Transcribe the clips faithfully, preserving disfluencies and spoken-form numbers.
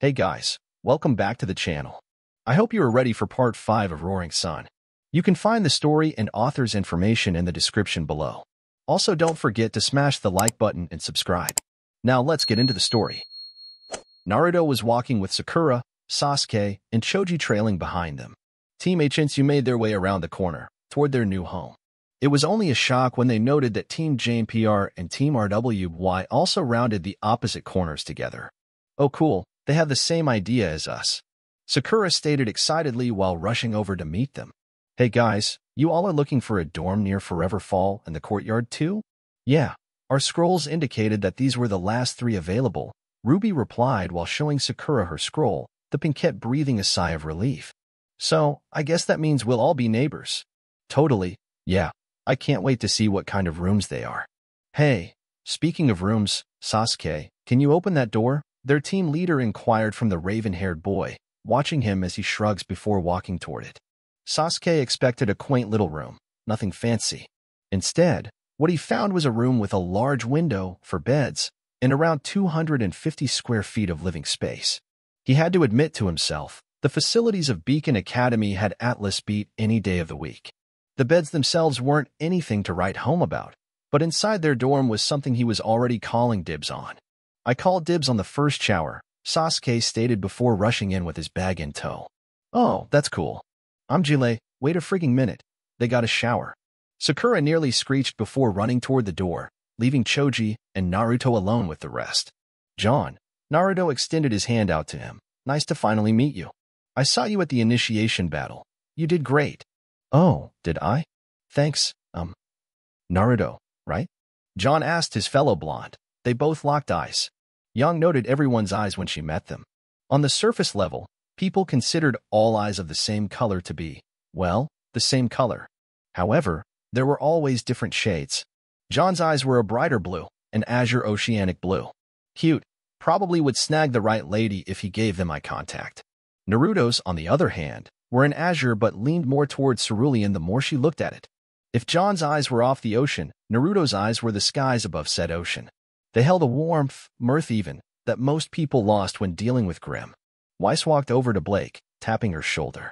Hey guys, welcome back to the channel. I hope you are ready for part five of Roaring Sun. You can find the story and author's information in the description below. Also, don't forget to smash the like button and subscribe. Now let's get into the story. Naruto was walking with Sakura, Sasuke, and Choji trailing behind them. Team Hinsu made their way around the corner, toward their new home. It was only a shock when they noted that Team J N P R and Team R W B Y also rounded the opposite corners together. Oh cool. They have the same idea as us, Sakura stated excitedly while rushing over to meet them. Hey guys, you all are looking for a dorm near Forever Fall and the courtyard too? Yeah, our scrolls indicated that these were the last three available, Ruby replied while showing Sakura her scroll, the Pinkette breathing a sigh of relief. So, I guess that means we'll all be neighbors. Totally, yeah, I can't wait to see what kind of rooms they are. Hey, speaking of rooms, Sasuke, can you open that door? Their team leader inquired from the raven-haired boy, watching him as he shrugs before walking toward it. Sasuke expected a quaint little room, nothing fancy. Instead, what he found was a room with a large window for beds and around two hundred fifty square feet of living space. He had to admit to himself, the facilities of Beacon Academy had Atlas beat any day of the week. The beds themselves weren't anything to write home about, but inside their dorm was something he was already calling dibs on. I call dibs on the first shower, Sasuke stated before rushing in with his bag in tow. Oh, that's cool. I'm Jile, wait a frigging minute. They got a shower. Sakura nearly screeched before running toward the door, leaving Choji and Naruto alone with the rest. John, Naruto extended his hand out to him. Nice to finally meet you. I saw you at the initiation battle. You did great. Oh, did I? Thanks, um. Naruto, right? John asked his fellow blonde. They both locked eyes. Yang noted everyone's eyes when she met them. On the surface level, people considered all eyes of the same color to be, well, the same color. However, there were always different shades. John's eyes were a brighter blue, an azure oceanic blue. Cute, probably would snag the right lady if he gave them eye contact. Naruto's, on the other hand, were an azure but leaned more towards cerulean the more she looked at it. If John's eyes were off the ocean, Naruto's eyes were the skies above said ocean. They held a warmth, mirth even, that most people lost when dealing with Grimm. Weiss walked over to Blake, tapping her shoulder.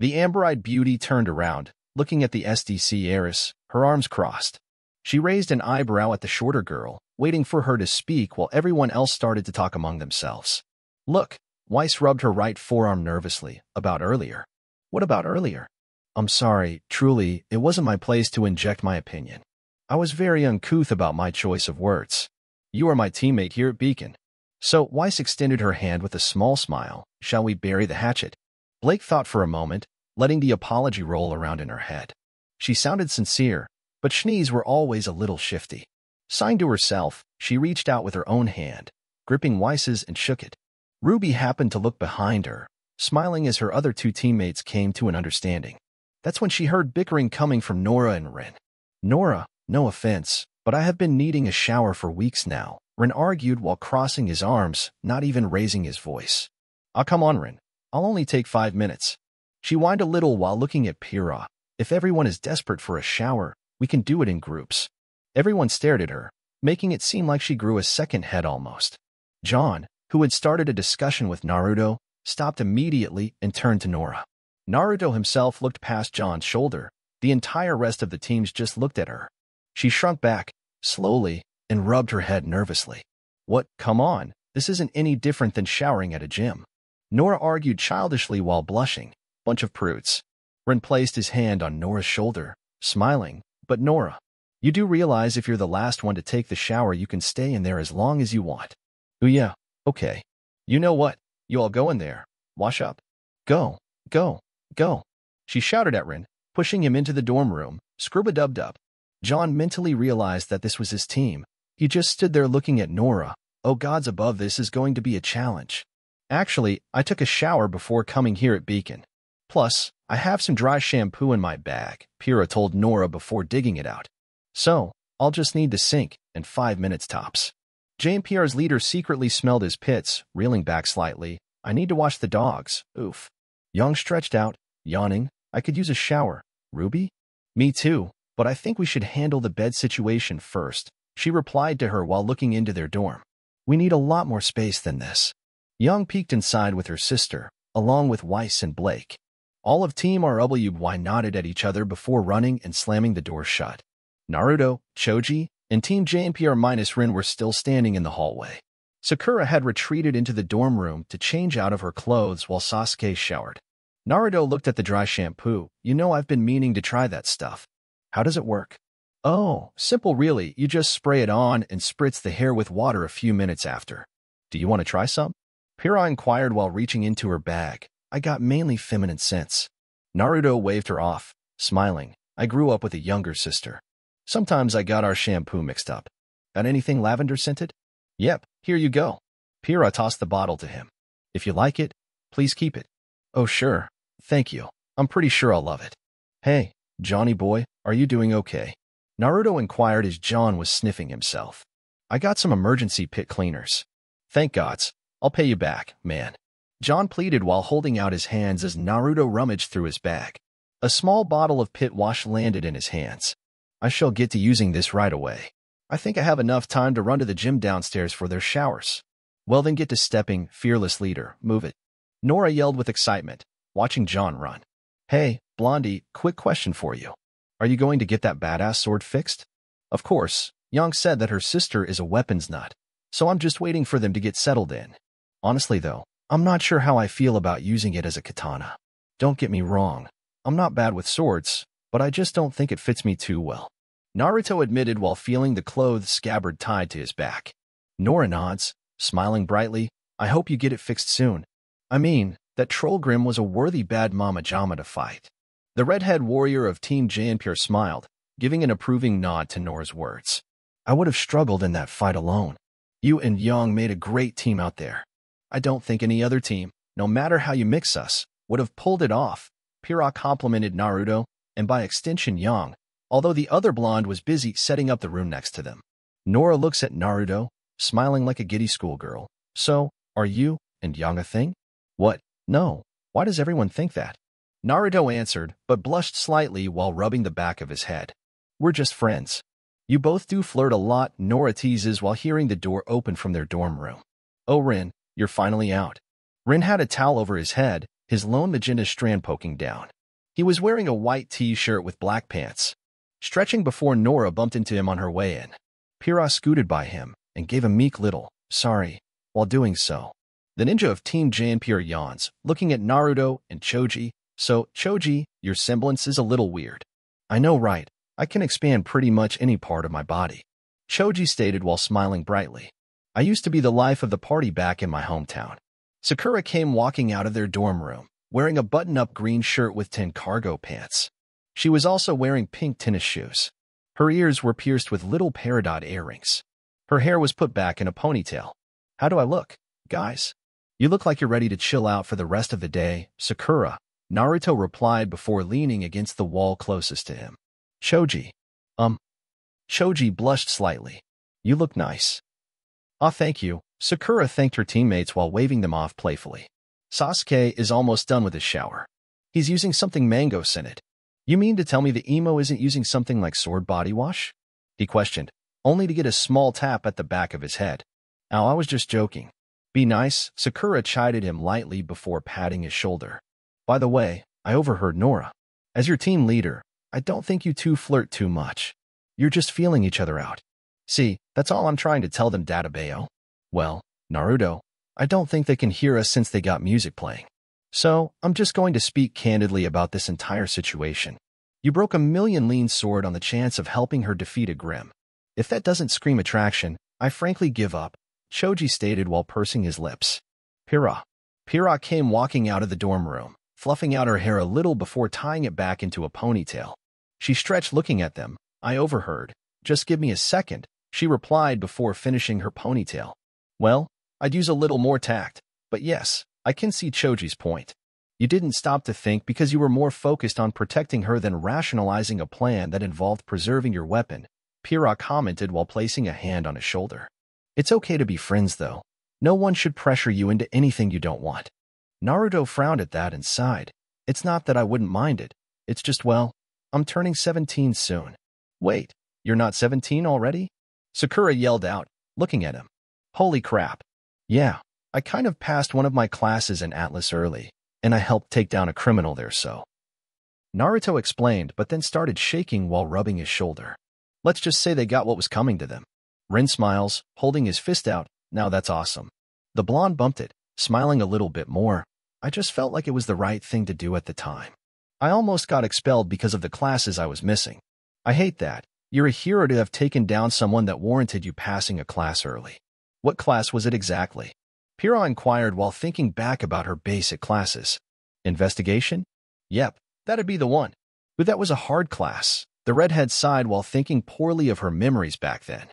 The amber-eyed beauty turned around, looking at the S D C heiress, her arms crossed. She raised an eyebrow at the shorter girl, waiting for her to speak while everyone else started to talk among themselves. Look, Weiss rubbed her right forearm nervously, about earlier. What about earlier? I'm sorry, truly, it wasn't my place to inject my opinion. I was very uncouth about my choice of words. You are my teammate here at Beacon. So Weiss extended her hand with a small smile. Shall we bury the hatchet? Blake thought for a moment, letting the apology roll around in her head. She sounded sincere, but Schnees were always a little shifty. Sighing to herself, she reached out with her own hand, gripping Weiss's and shook it. Ruby happened to look behind her, smiling as her other two teammates came to an understanding. That's when she heard bickering coming from Nora and Rin. Nora, no offense, but I have been needing a shower for weeks now, Rin argued while crossing his arms, not even raising his voice. Ah, come on, Rin. I'll only take five minutes. She whined a little while looking at Pyrrha. If everyone is desperate for a shower, we can do it in groups. Everyone stared at her, making it seem like she grew a second head almost. John, who had started a discussion with Naruto, stopped immediately and turned to Nora. Naruto himself looked past John's shoulder. The entire rest of the teams just looked at her. She shrunk back slowly and rubbed her head nervously. What? Come on, this isn't any different than showering at a gym. Nora argued childishly while blushing. Bunch of prudes. Rin placed his hand on Nora's shoulder, smiling. But Nora, you do realize if you're the last one to take the shower you can stay in there as long as you want. Oh yeah, okay. You know what? You all go in there. Wash up. Go, go, go. She shouted at Rin, pushing him into the dorm room. Scrub-a-dub-dub. John mentally realized that this was his team. He just stood there looking at Nora. Oh gods above, this is going to be a challenge. Actually, I took a shower before coming here at Beacon. Plus, I have some dry shampoo in my bag, Pyrrha told Nora before digging it out. So, I'll just need the sink, and five minutes tops. J N P R's leader secretly smelled his pits, reeling back slightly. I need to watch the dogs, oof. Yang stretched out, yawning. I could use a shower. Ruby? Me too. But I think we should handle the bed situation first, she replied to her while looking into their dorm. We need a lot more space than this. Yang peeked inside with her sister, along with Weiss and Blake. All of Team R W B Y nodded at each other before running and slamming the door shut. Naruto, Choji, and Team J N P R minus Rin were still standing in the hallway. Sakura had retreated into the dorm room to change out of her clothes while Sasuke showered. Naruto looked at the dry shampoo. You know, I've been meaning to try that stuff. How does it work? Oh, simple really. You just spray it on and spritz the hair with water a few minutes after. Do you want to try some? Pira inquired while reaching into her bag. I got mainly feminine scents. Naruto waved her off, smiling. I grew up with a younger sister. Sometimes I got our shampoo mixed up. Got anything lavender scented? Yep, here you go. Pira tossed the bottle to him. If you like it, please keep it. Oh sure, thank you. I'm pretty sure I'll love it. Hey, Johnny boy, are you doing okay? Naruto inquired as John was sniffing himself. I got some emergency pit cleaners. Thank gods. I'll pay you back, man. John pleaded while holding out his hands as Naruto rummaged through his bag. A small bottle of pit wash landed in his hands. I shall get to using this right away. I think I have enough time to run to the gym downstairs for their showers. Well then get to stepping, fearless leader, move it. Nora yelled with excitement, watching John run. Hey, Blondie, quick question for you. Are you going to get that badass sword fixed? Of course, Yang said that her sister is a weapons nut, so I'm just waiting for them to get settled in. Honestly though, I'm not sure how I feel about using it as a katana. Don't get me wrong, I'm not bad with swords, but I just don't think it fits me too well. Naruto admitted while feeling the clothes scabbard tied to his back. Nora nods, smiling brightly, I hope you get it fixed soon. I mean, that Trollgrim was a worthy bad mama jama to fight. The redhead warrior of Team J N P R smiled, giving an approving nod to Nora's words. I would have struggled in that fight alone. You and Yang made a great team out there. I don't think any other team, no matter how you mix us, would have pulled it off. Pira complimented Naruto, and by extension Yang, although the other blonde was busy setting up the room next to them. Nora looks at Naruto, smiling like a giddy schoolgirl. So, are you and Yang a thing? What? No. Why does everyone think that? Naruto answered, but blushed slightly while rubbing the back of his head. We're just friends. You both do flirt a lot, Nora teases while hearing the door open from their dorm room. Oh Rin, you're finally out. Rin had a towel over his head, his lone magenta strand poking down. He was wearing a white t-shirt with black pants. Stretching before Nora bumped into him on her way in. Pira scooted by him and gave a meek little, sorry, while doing so. The ninja of Team J N P R yawns, looking at Naruto and Choji. So, Choji, your semblance is a little weird. I know right, I can expand pretty much any part of my body. Choji stated while smiling brightly. I used to be the life of the party back in my hometown. Sakura came walking out of their dorm room, wearing a button-up green shirt with tin cargo pants. She was also wearing pink tennis shoes. Her ears were pierced with little peridot earrings. Her hair was put back in a ponytail. How do I look, guys? You look like you're ready to chill out for the rest of the day, Sakura, Naruto replied before leaning against the wall closest to him. Choji. Um. Choji blushed slightly. You look nice. Ah, thank you. Sakura thanked her teammates while waving them off playfully. Sasuke is almost done with his shower. He's using something mango-scented. You mean to tell me the emo isn't using something like sword body wash? He questioned, only to get a small tap at the back of his head. Ow, I was just joking. Be nice, Sakura chided him lightly before patting his shoulder. By the way, I overheard Nora. As your team leader, I don't think you two flirt too much. You're just feeling each other out. See, that's all I'm trying to tell them, Databeo. Well, Naruto, I don't think they can hear us since they got music playing. So, I'm just going to speak candidly about this entire situation. You broke a million lean sword on the chance of helping her defeat a Grimm. If that doesn't scream attraction, I frankly give up, Choji stated while pursing his lips. Pira. Pira came walking out of the dorm room, fluffing out her hair a little before tying it back into a ponytail. She stretched looking at them. I overheard. Just give me a second. She replied before finishing her ponytail. Well, I'd use a little more tact, but yes, I can see Choji's point. You didn't stop to think because you were more focused on protecting her than rationalizing a plan that involved preserving your weapon, Pira commented while placing a hand on his shoulder. It's okay to be friends though. No one should pressure you into anything you don't want. Naruto frowned at that and sighed. It's not that I wouldn't mind it. It's just, well, I'm turning seventeen soon. Wait, you're not seventeen already? Sakura yelled out, looking at him. Holy crap. Yeah, I kind of passed one of my classes in Atlas early, and I helped take down a criminal there so. Naruto explained but then started shaking while rubbing his shoulder. Let's just say they got what was coming to them. Rin smiles, holding his fist out, now that's awesome. The blonde bumped it, smiling a little bit more. I just felt like it was the right thing to do at the time. I almost got expelled because of the classes I was missing. I hate that. You're a hero to have taken down someone that warranted you passing a class early. What class was it exactly? Pyrrha inquired while thinking back about her basic classes. Investigation? Yep, that'd be the one. But that was a hard class. The redhead sighed while thinking poorly of her memories back then.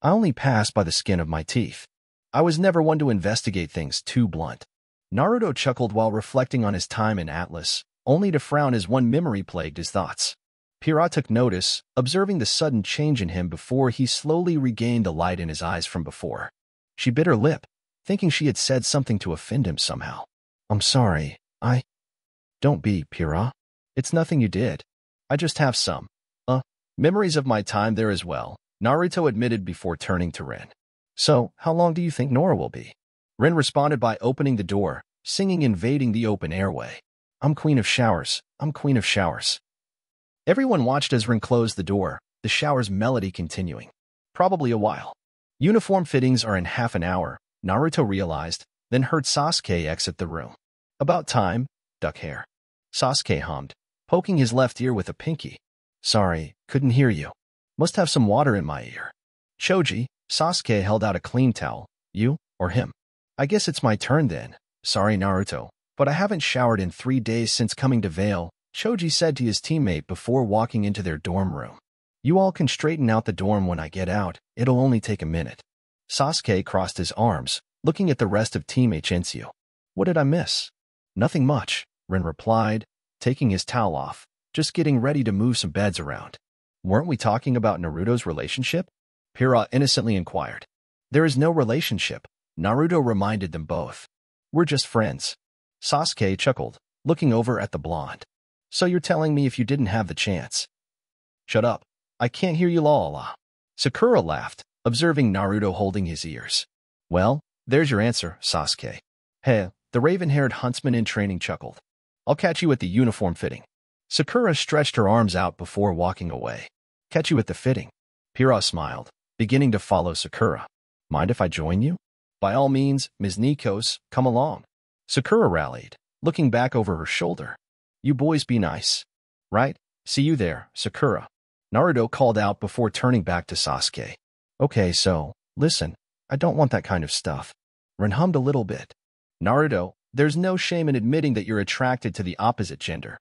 I only passed by the skin of my teeth. I was never one to investigate things too blunt. Naruto chuckled while reflecting on his time in Atlas, only to frown as one memory plagued his thoughts. Pyrrha took notice, observing the sudden change in him before he slowly regained the light in his eyes from before. She bit her lip, thinking she had said something to offend him somehow. I'm sorry, I... Don't be, Pyrrha. It's nothing you did. I just have some, uh, memories of my time there as well, Naruto admitted before turning to Rin. So, how long do you think Nora will be? Rin responded by opening the door, singing Invading the Open Airway. I'm Queen of Showers, I'm Queen of Showers. Everyone watched as Rin closed the door, the shower's melody continuing. Probably a while. Uniform fittings are in half an hour, Naruto realized, then heard Sasuke exit the room. About time, duck hair. Sasuke hummed, poking his left ear with a pinky. Sorry, couldn't hear you. Must have some water in my ear. Choji, Sasuke held out a clean towel. You, or him? I guess it's my turn then. Sorry, Naruto, but I haven't showered in three days since coming to Vale, Choji said to his teammate before walking into their dorm room. You all can straighten out the dorm when I get out, it'll only take a minute. Sasuke crossed his arms, looking at the rest of Team Hinsu. What did I miss? Nothing much, Rin replied, taking his towel off, just getting ready to move some beds around. Weren't we talking about Naruto's relationship? Pyrrha innocently inquired. There is no relationship, Naruto reminded them both. We're just friends. Sasuke chuckled, looking over at the blonde. So you're telling me if you didn't have the chance? Shut up. I can't hear you la la. Sakura laughed, observing Naruto holding his ears. Well, there's your answer, Sasuke. Hey, the raven-haired huntsman in training chuckled. I'll catch you at the uniform fitting. Sakura stretched her arms out before walking away. Catch you at the fitting. Pyrrha smiled, beginning to follow Sakura. Mind if I join you? By all means, Miz Nikos, come along. Sakura rallied, looking back over her shoulder. You boys be nice. Right? See you there, Sakura. Naruto called out before turning back to Sasuke. Okay, so, listen, I don't want that kind of stuff. Rin hummed a little bit. Naruto, there's no shame in admitting that you're attracted to the opposite gender.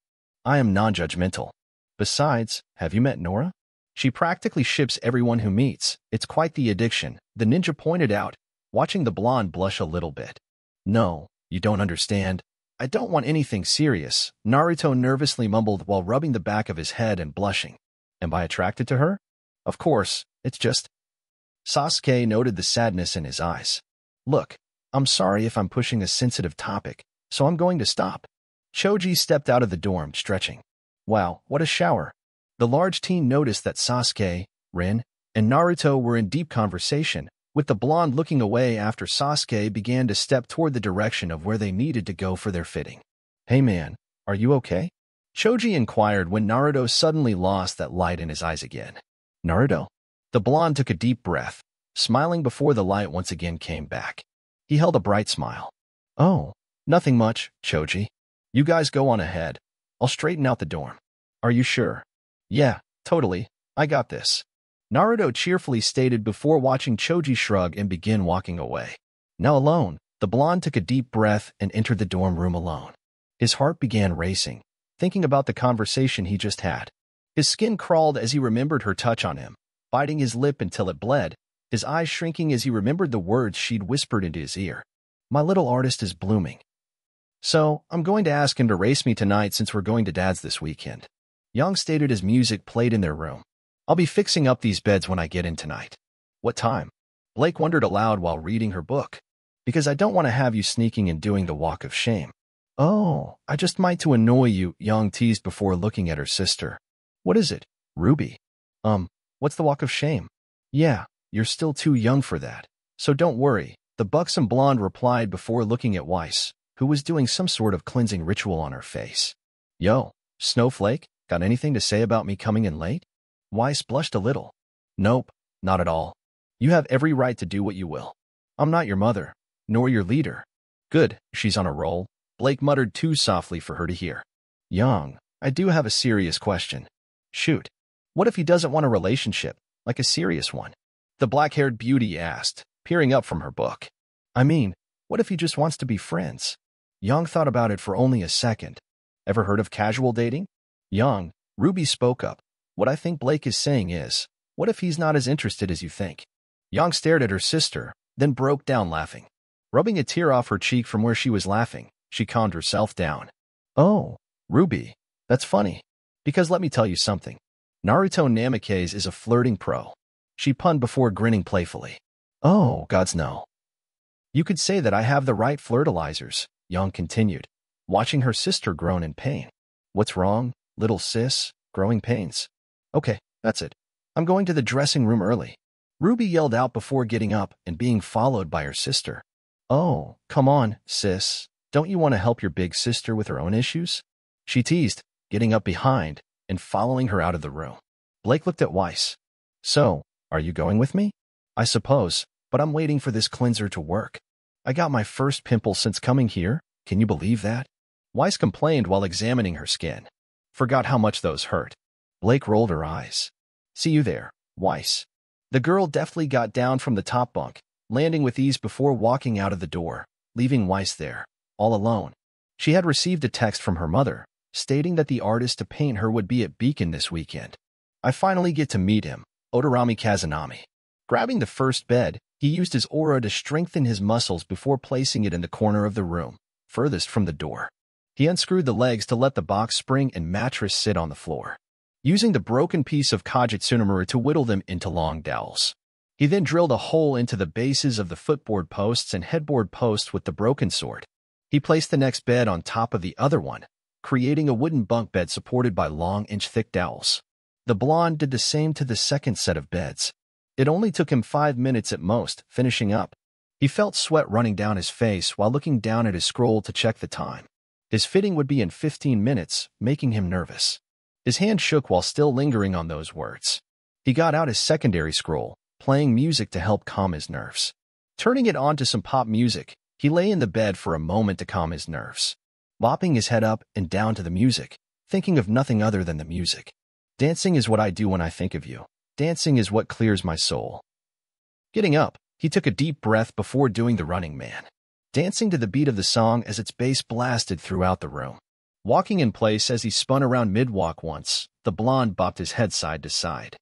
I am non-judgmental. Besides, have you met Nora? She practically ships everyone who meets. It's quite the addiction, the ninja pointed out, watching the blonde blush a little bit. No, you don't understand. I don't want anything serious, Naruto nervously mumbled while rubbing the back of his head and blushing. Am I attracted to her? Of course, it's just... Sasuke noted the sadness in his eyes. Look, I'm sorry if I'm pushing a sensitive topic, so I'm going to stop. Choji stepped out of the dorm, stretching. Wow, what a shower. The large team noticed that Sasuke, Rin, and Naruto were in deep conversation, with the blonde looking away after Sasuke began to step toward the direction of where they needed to go for their fitting. Hey man, are you okay? Choji inquired when Naruto suddenly lost that light in his eyes again. Naruto? The blonde took a deep breath, smiling before the light once again came back. He held a bright smile. Oh, nothing much, Choji. You guys go on ahead. I'll straighten out the dorm. Are you sure? Yeah, totally. I got this. Naruto cheerfully stated before watching Choji shrug and begin walking away. Now alone, the blonde took a deep breath and entered the dorm room alone. His heart began racing, thinking about the conversation he just had. His skin crawled as he remembered her touch on him, biting his lip until it bled, his eyes shrinking as he remembered the words she'd whispered into his ear. My little artist is blooming. So, I'm going to ask him to race me tonight since we're going to Dad's this weekend. Yang stated as music played in their room. I'll be fixing up these beds when I get in tonight. What time? Blake wondered aloud while reading her book. Because I don't want to have you sneaking and doing the walk of shame. Oh, I just might to annoy you, Yang teased before looking at her sister. What is it, Ruby? Um, what's the walk of shame? Yeah, you're still too young for that. So don't worry, The buxom blonde replied before looking at Weiss, who was doing some sort of cleansing ritual on her face. Yo, Snowflake, got anything to say about me coming in late? Weiss blushed a little. Nope, not at all. You have every right to do what you will. I'm not your mother, nor your leader. Good, she's on a roll, Blake muttered too softly for her to hear. Yang, I do have a serious question. Shoot. What if he doesn't want a relationship, like a serious one? The black-haired beauty asked, peering up from her book. I mean, what if he just wants to be friends? Yang thought about it for only a second. Ever heard of casual dating? Yang, R W B Y spoke up. What I think Blake is saying is, what if he's not as interested as you think? Yang stared at her sister, then broke down laughing. Rubbing a tear off her cheek from where she was laughing, she calmed herself down. Oh, R W B Y, that's funny. Because let me tell you something. Naruto Namikaze is a flirting pro. She punned before grinning playfully. Oh, gods no. You could say that I have the right flirtilizers, Yang continued, watching her sister groan in pain. What's wrong, little sis? Growing pains. Okay, that's it. I'm going to the dressing room early. R W B Y yelled out before getting up and being followed by her sister. Oh, come on, sis. Don't you want to help your big sister with her own issues? She teased, getting up behind and following her out of the room. Blake looked at Weiss. So, are you going with me? I suppose, but I'm waiting for this cleanser to work. I got my first pimple since coming here. Can you believe that? Weiss complained while examining her skin. Forgot how much those hurt. Blake rolled her eyes. See you there, Weiss. The girl deftly got down from the top bunk, landing with ease before walking out of the door, leaving Weiss there, all alone. She had received a text from her mother, stating that the artist to paint her would be at Beacon this weekend. I finally get to meet him, Odorami Kazanami. Grabbing the first bed, he used his aura to strengthen his muscles before placing it in the corner of the room, furthest from the door. He unscrewed the legs to let the box spring and mattress sit on the floor, using the broken piece of Kajitsunomaru to whittle them into long dowels. He then drilled a hole into the bases of the footboard posts and headboard posts with the broken sword. He placed the next bed on top of the other one, creating a wooden bunk bed supported by long inch-thick dowels. The blonde did the same to the second set of beds. It only took him five minutes at most, finishing up. He felt sweat running down his face while looking down at his scroll to check the time. His fitting would be in fifteen minutes, making him nervous. His hand shook while still lingering on those words. He got out his secondary scroll, playing music to help calm his nerves. Turning it on to some pop music, he lay in the bed for a moment to calm his nerves, bopping his head up and down to the music, thinking of nothing other than the music. Dancing is what I do when I think of you. Dancing is what clears my soul. Getting up, he took a deep breath before doing the running man, dancing to the beat of the song as its bass blasted throughout the room. Walking in place as he spun around mid-walk once, the blonde bopped his head side to side.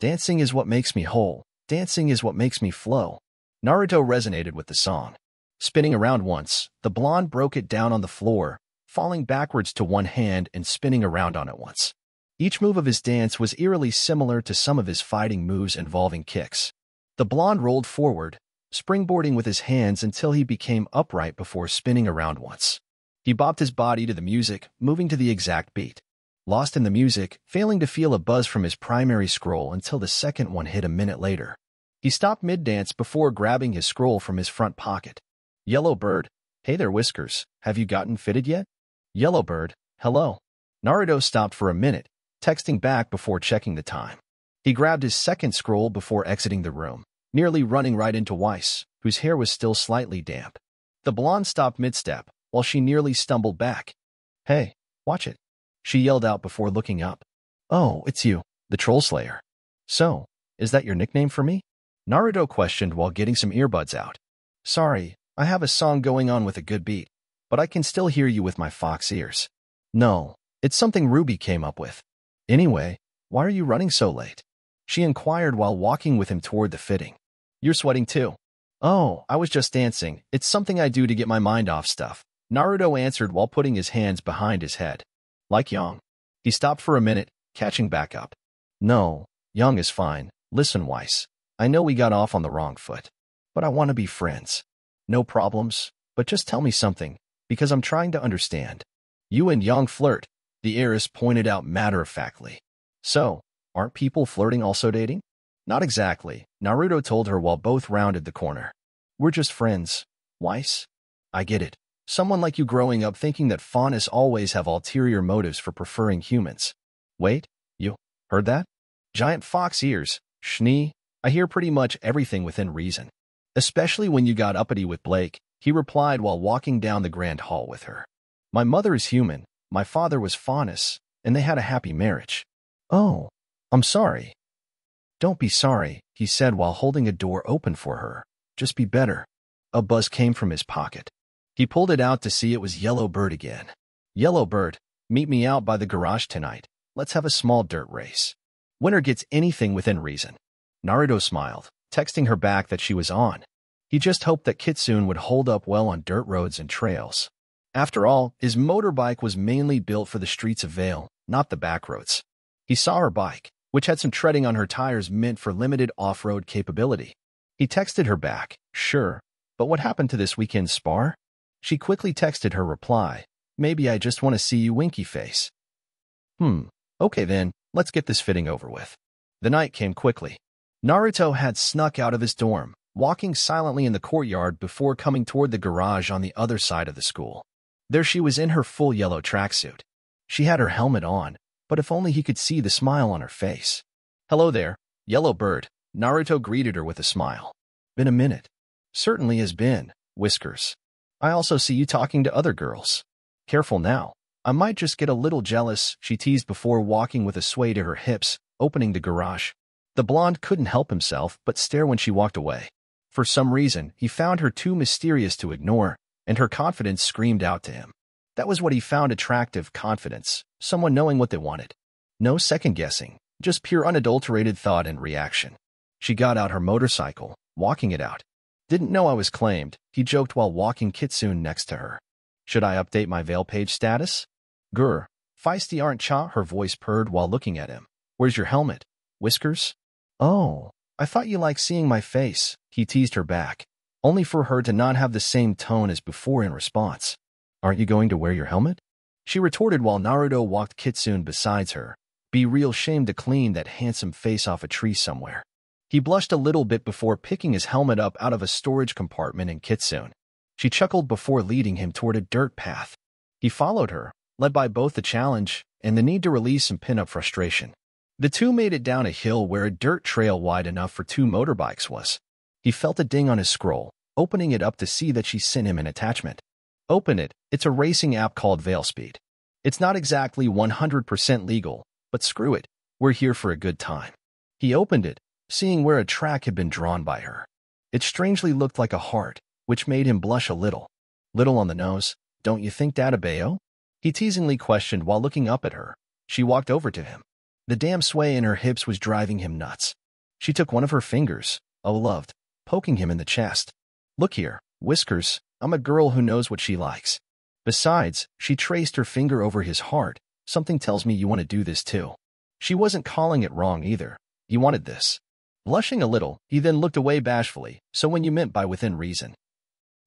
Dancing is what makes me whole. Dancing is what makes me flow. Naruto resonated with the song. Spinning around once, the blonde broke it down on the floor, falling backwards to one hand and spinning around on it once. Each move of his dance was eerily similar to some of his fighting moves involving kicks. The blonde rolled forward, springboarding with his hands until he became upright before spinning around once. He bopped his body to the music, moving to the exact beat. Lost in the music, failing to feel a buzz from his primary scroll until the second one hit a minute later. He stopped mid-dance before grabbing his scroll from his front pocket. Yellow Bird, hey there Whiskers, have you gotten fitted yet? Yellow Bird, hello. Naruto stopped for a minute, texting back before checking the time. He grabbed his second scroll before exiting the room, nearly running right into Weiss, whose hair was still slightly damp. The blonde stopped mid-step, while she nearly stumbled back. Hey, watch it, she yelled out before looking up. Oh, it's you, the Troll Slayer. So, is that your nickname for me? Naruto questioned while getting some earbuds out. Sorry, I have a song going on with a good beat, but I can still hear you with my fox ears. No, it's something R W B Y came up with. Anyway, why are you running so late? She inquired while walking with him toward the fitting. You're sweating too. Oh, I was just dancing. It's something I do to get my mind off stuff. Naruto answered while putting his hands behind his head. Like Yang. He stopped for a minute, catching back up. No, Yang is fine. Listen, Weiss. I know we got off on the wrong foot, but I want to be friends. No problems, but just tell me something, because I'm trying to understand. You and Yang flirt, the heiress pointed out matter-of-factly. So, aren't people flirting also dating? Not exactly, Naruto told her while both rounded the corner. We're just friends. Weiss? I get it. Someone like you growing up thinking that Faunus always have ulterior motives for preferring humans. Wait, you heard that? Giant fox ears, Schnee. I hear pretty much everything within reason. Especially when you got uppity with Blake, he replied while walking down the grand hall with her. My mother is human, my father was Faunus, and they had a happy marriage. Oh, I'm sorry. Don't be sorry, he said while holding a door open for her. Just be better. A buzz came from his pocket. He pulled it out to see it was Yellow Bird again. Yellow Bird, meet me out by the garage tonight. Let's have a small dirt race. Winner gets anything within reason. Naruto smiled, texting her back that she was on. He just hoped that Kitsune would hold up well on dirt roads and trails. After all, his motorbike was mainly built for the streets of Vale, not the back roads. He saw her bike, which had some treading on her tires meant for limited off-road capability. He texted her back, sure, but what happened to this weekend's spar? She quickly texted her reply, maybe I just want to see you winky face. Hmm, okay then, let's get this fitting over with. The night came quickly. Naruto had snuck out of his dorm, walking silently in the courtyard before coming toward the garage on the other side of the school. There she was in her full yellow tracksuit. She had her helmet on, but if only he could see the smile on her face. Hello there, Yellow Bird, Naruto greeted her with a smile. Been a minute. Certainly has been, Whiskers. I also see you talking to other girls. Careful now. I might just get a little jealous, she teased before walking with a sway to her hips, opening the garage. The blonde couldn't help himself but stare when she walked away. For some reason, he found her too mysterious to ignore, and her confidence screamed out to him. That was what he found attractive, confidence, someone knowing what they wanted. No second-guessing, just pure unadulterated thought and reaction. She got out her motorcycle, walking it out. Didn't know I was claimed, he joked while walking Kitsune next to her. Should I update my Veil page status? Grr, feisty aren't cha, her voice purred while looking at him. Where's your helmet? Whiskers? Oh, I thought you liked seeing my face, he teased her back, only for her to not have the same tone as before in response. Aren't you going to wear your helmet? She retorted while Naruto walked Kitsune besides her. Be real shame to clean that handsome face off a tree somewhere. He blushed a little bit before picking his helmet up out of a storage compartment in Kitsune. She chuckled before leading him toward a dirt path. He followed her, led by both the challenge and the need to release some pin-up frustration. The two made it down a hill where a dirt trail wide enough for two motorbikes was. He felt a ding on his scroll, opening it up to see that she sent him an attachment. Open it, it's a racing app called Veil Speed. It's not exactly one hundred percent legal, but screw it, we're here for a good time. He opened it, seeing where a track had been drawn by her. It strangely looked like a heart, which made him blush a little. Little on the nose, don't you think that a bayo? He teasingly questioned while looking up at her. She walked over to him. The damn sway in her hips was driving him nuts. She took one of her fingers, oh loved, poking him in the chest. Look here, Whiskers, I'm a girl who knows what she likes. Besides, she traced her finger over his heart. Something tells me you want to do this too. She wasn't calling it wrong either. You wanted this. Blushing a little, he then looked away bashfully, so when you meant by within reason.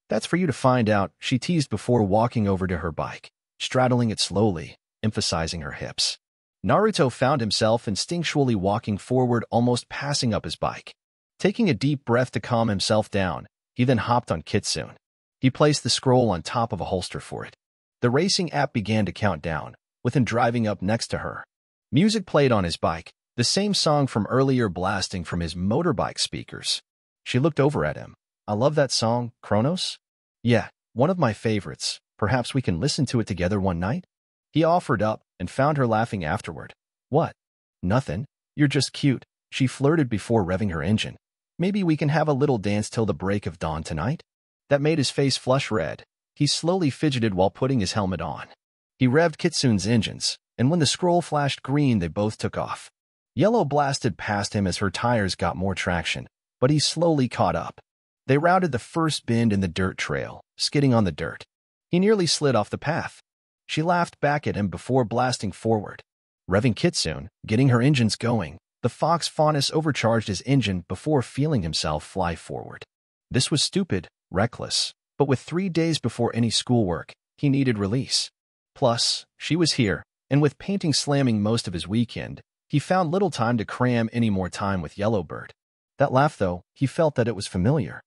That's for you to find out, she teased before walking over to her bike, straddling it slowly, emphasizing her hips. Naruto found himself instinctually walking forward, almost passing up his bike. Taking a deep breath to calm himself down, he then hopped on Kitsune. He placed the scroll on top of a holster for it. The racing app began to count down, with him driving up next to her. Music played on his bike, the same song from earlier blasting from his motorbike speakers. She looked over at him. I love that song, Kronos. Yeah, one of my favorites. Perhaps we can listen to it together one night? He offered up and found her laughing afterward. What? Nothing. You're just cute. She flirted before revving her engine. Maybe we can have a little dance till the break of dawn tonight? That made his face flush red. He slowly fidgeted while putting his helmet on. He revved Kitsune's engines, and when the scroll flashed green, they both took off. Yellow blasted past him as her tires got more traction, but he slowly caught up. They rounded the first bend in the dirt trail, skidding on the dirt. He nearly slid off the path. She laughed back at him before blasting forward. Revving Kitsune, getting her engines going, the Fox Faunus overcharged his engine before feeling himself fly forward. This was stupid, reckless, but with three days before any schoolwork, he needed release. Plus, she was here, and with painting slamming most of his weekend, he found little time to cram any more time with Yellowbird. That laugh, though, he felt that it was familiar.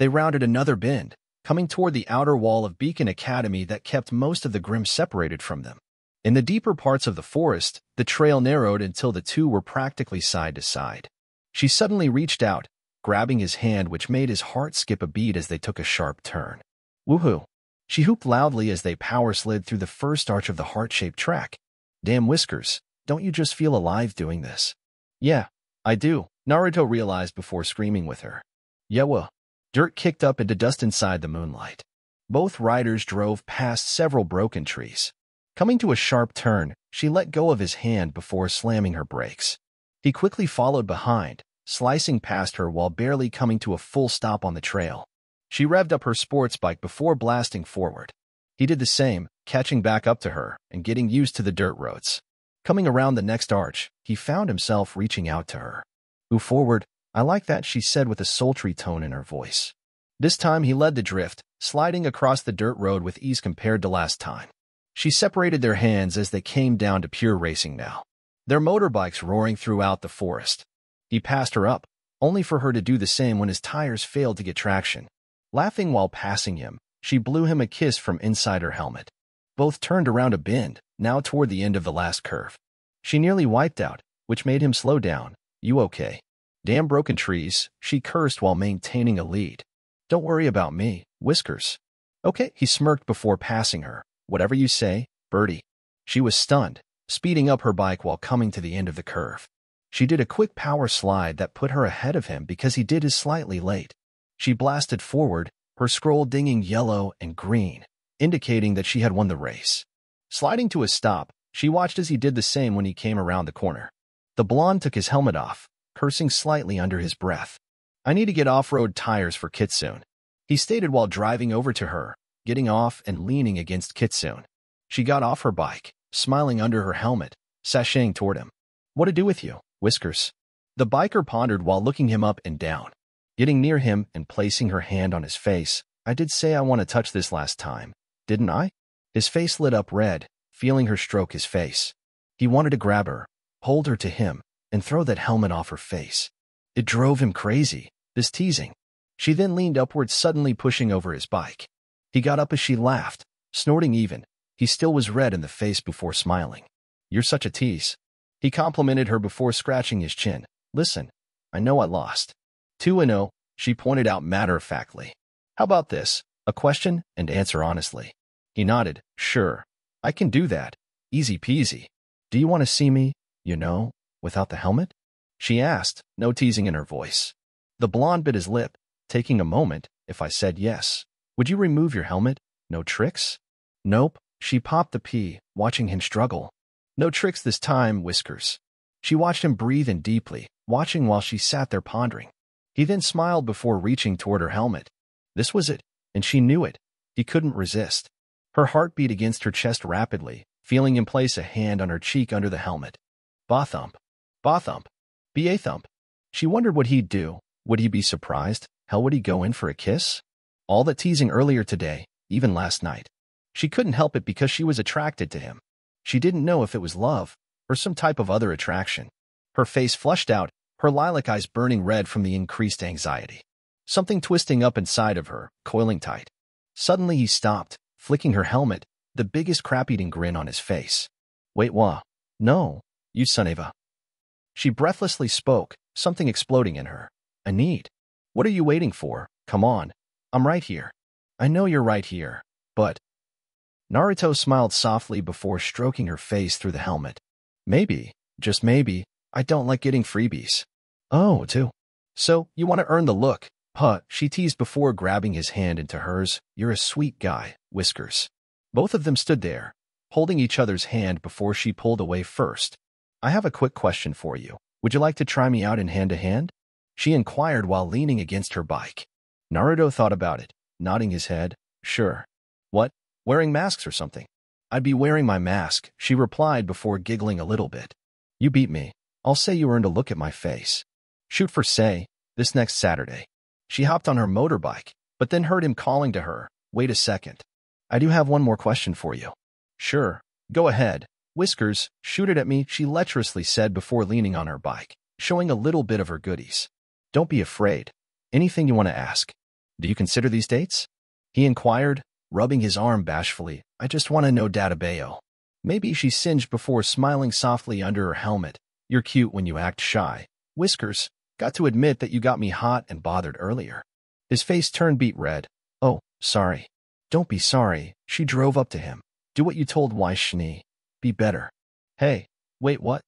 They rounded another bend, coming toward the outer wall of Beacon Academy that kept most of the Grimm separated from them. In the deeper parts of the forest, the trail narrowed until the two were practically side to side. She suddenly reached out, grabbing his hand, which made his heart skip a beat as they took a sharp turn. Woohoo! She hooped loudly as they power slid through the first arch of the heart-shaped track. Damn Whiskers, don't you just feel alive doing this? Yeah, I do, Naruto realized before screaming with her. Yeah, well. Dirt kicked up into dust inside the moonlight. Both riders drove past several broken trees. Coming to a sharp turn, she let go of his hand before slamming her brakes. He quickly followed behind, slicing past her while barely coming to a full stop on the trail. She revved up her sports bike before blasting forward. He did the same, catching back up to her and getting used to the dirt roads. Coming around the next arch, he found himself reaching out to her. Move forward, I like that, she said with a sultry tone in her voice. This time he led the drift, sliding across the dirt road with ease compared to last time. She separated their hands as they came down to pure racing now. Their motorbikes roaring throughout the forest. He passed her up, only for her to do the same when his tires failed to get traction. Laughing while passing him, she blew him a kiss from inside her helmet. Both turned around a bend, now toward the end of the last curve. She nearly wiped out, which made him slow down. You okay? Damn broken trees, she cursed while maintaining a lead. Don't worry about me, Whiskers. Okay, he smirked before passing her. Whatever you say, birdie. She was stunned, speeding up her bike while coming to the end of the curve. She did a quick power slide that put her ahead of him because he did his slightly late. She blasted forward, her scroll dinging yellow and green, indicating that she had won the race. Sliding to a stop, she watched as he did the same when he came around the corner. The blonde took his helmet off, cursing slightly under his breath. I need to get off-road tires for Kitsune, he stated while driving over to her, getting off and leaning against Kitsune. She got off her bike, smiling under her helmet, sashaying toward him. What to do with you, Whiskers? The biker pondered while looking him up and down. Getting near him and placing her hand on his face, I did say I want to touch this last time, didn't I? His face lit up red, feeling her stroke his face. He wanted to grab her, hold her to him, and throw that helmet off her face. It drove him crazy, this teasing. She then leaned upward, suddenly pushing over his bike. He got up as she laughed, snorting even. He still was red in the face before smiling. You're such a tease. He complimented her before scratching his chin. Listen, I know I lost. two and oh, she pointed out matter-of-factly. How about this? A question and answer honestly. He nodded. Sure, I can do that. Easy peasy. Do you want to see me, you know, without the helmet? She asked, no teasing in her voice. The blonde bit his lip, taking a moment. If I said yes, would you remove your helmet? No tricks? Nope. She popped the pee, watching him struggle. No tricks this time, Whiskers. She watched him breathe in deeply, watching while she sat there pondering. He then smiled before reaching toward her helmet. This was it, and she knew it. He couldn't resist. Her heart beat against her chest rapidly, feeling him place a hand on her cheek under the helmet. Ba-thump. Ba-thump. Ba-thump. She wondered what he'd do. Would he be surprised? Hell, would he go in for a kiss? All that teasing earlier today, even last night. She couldn't help it because she was attracted to him. She didn't know if it was love or some type of other attraction. Her face flushed out, her lilac eyes burning red from the increased anxiety. Something twisting up inside of her, coiling tight. Suddenly he stopped, flicking her helmet, the biggest crap-eating grin on his face. Wait, what? No, you son of a... She breathlessly spoke, something exploding in her. I need. What are you waiting for? Come on. I'm right here. I know you're right here, but... Naruto smiled softly before stroking her face through the helmet. Maybe, just maybe, I don't like getting freebies. Oh, too. So, you want to earn the look, huh? She teased before grabbing his hand into hers. You're a sweet guy, Whiskers. Both of them stood there, holding each other's hand before she pulled away first. I have a quick question for you. Would you like to try me out in hand-to-hand? She inquired while leaning against her bike. Naruto thought about it, nodding his head. Sure. What? Wearing masks or something? I'd be wearing my mask, she replied before giggling a little bit. You beat me. I'll say you earned a look at my face. Shoot for say, this next Saturday. She hopped on her motorbike, but then heard him calling to her. Wait a second. I do have one more question for you. Sure. Go ahead. Whiskers, shoot it at me, she lecherously said before leaning on her bike, showing a little bit of her goodies. Don't be afraid. Anything you want to ask. Do you consider these dates? He inquired, rubbing his arm bashfully. I just want to know Databayo. Maybe she singed before smiling softly under her helmet. You're cute when you act shy. Whiskers, got to admit that you got me hot and bothered earlier. His face turned beet red. Oh, sorry. Don't be sorry. She drove up to him. Do what you told wise Schnee. Be better. Hey, wait, what?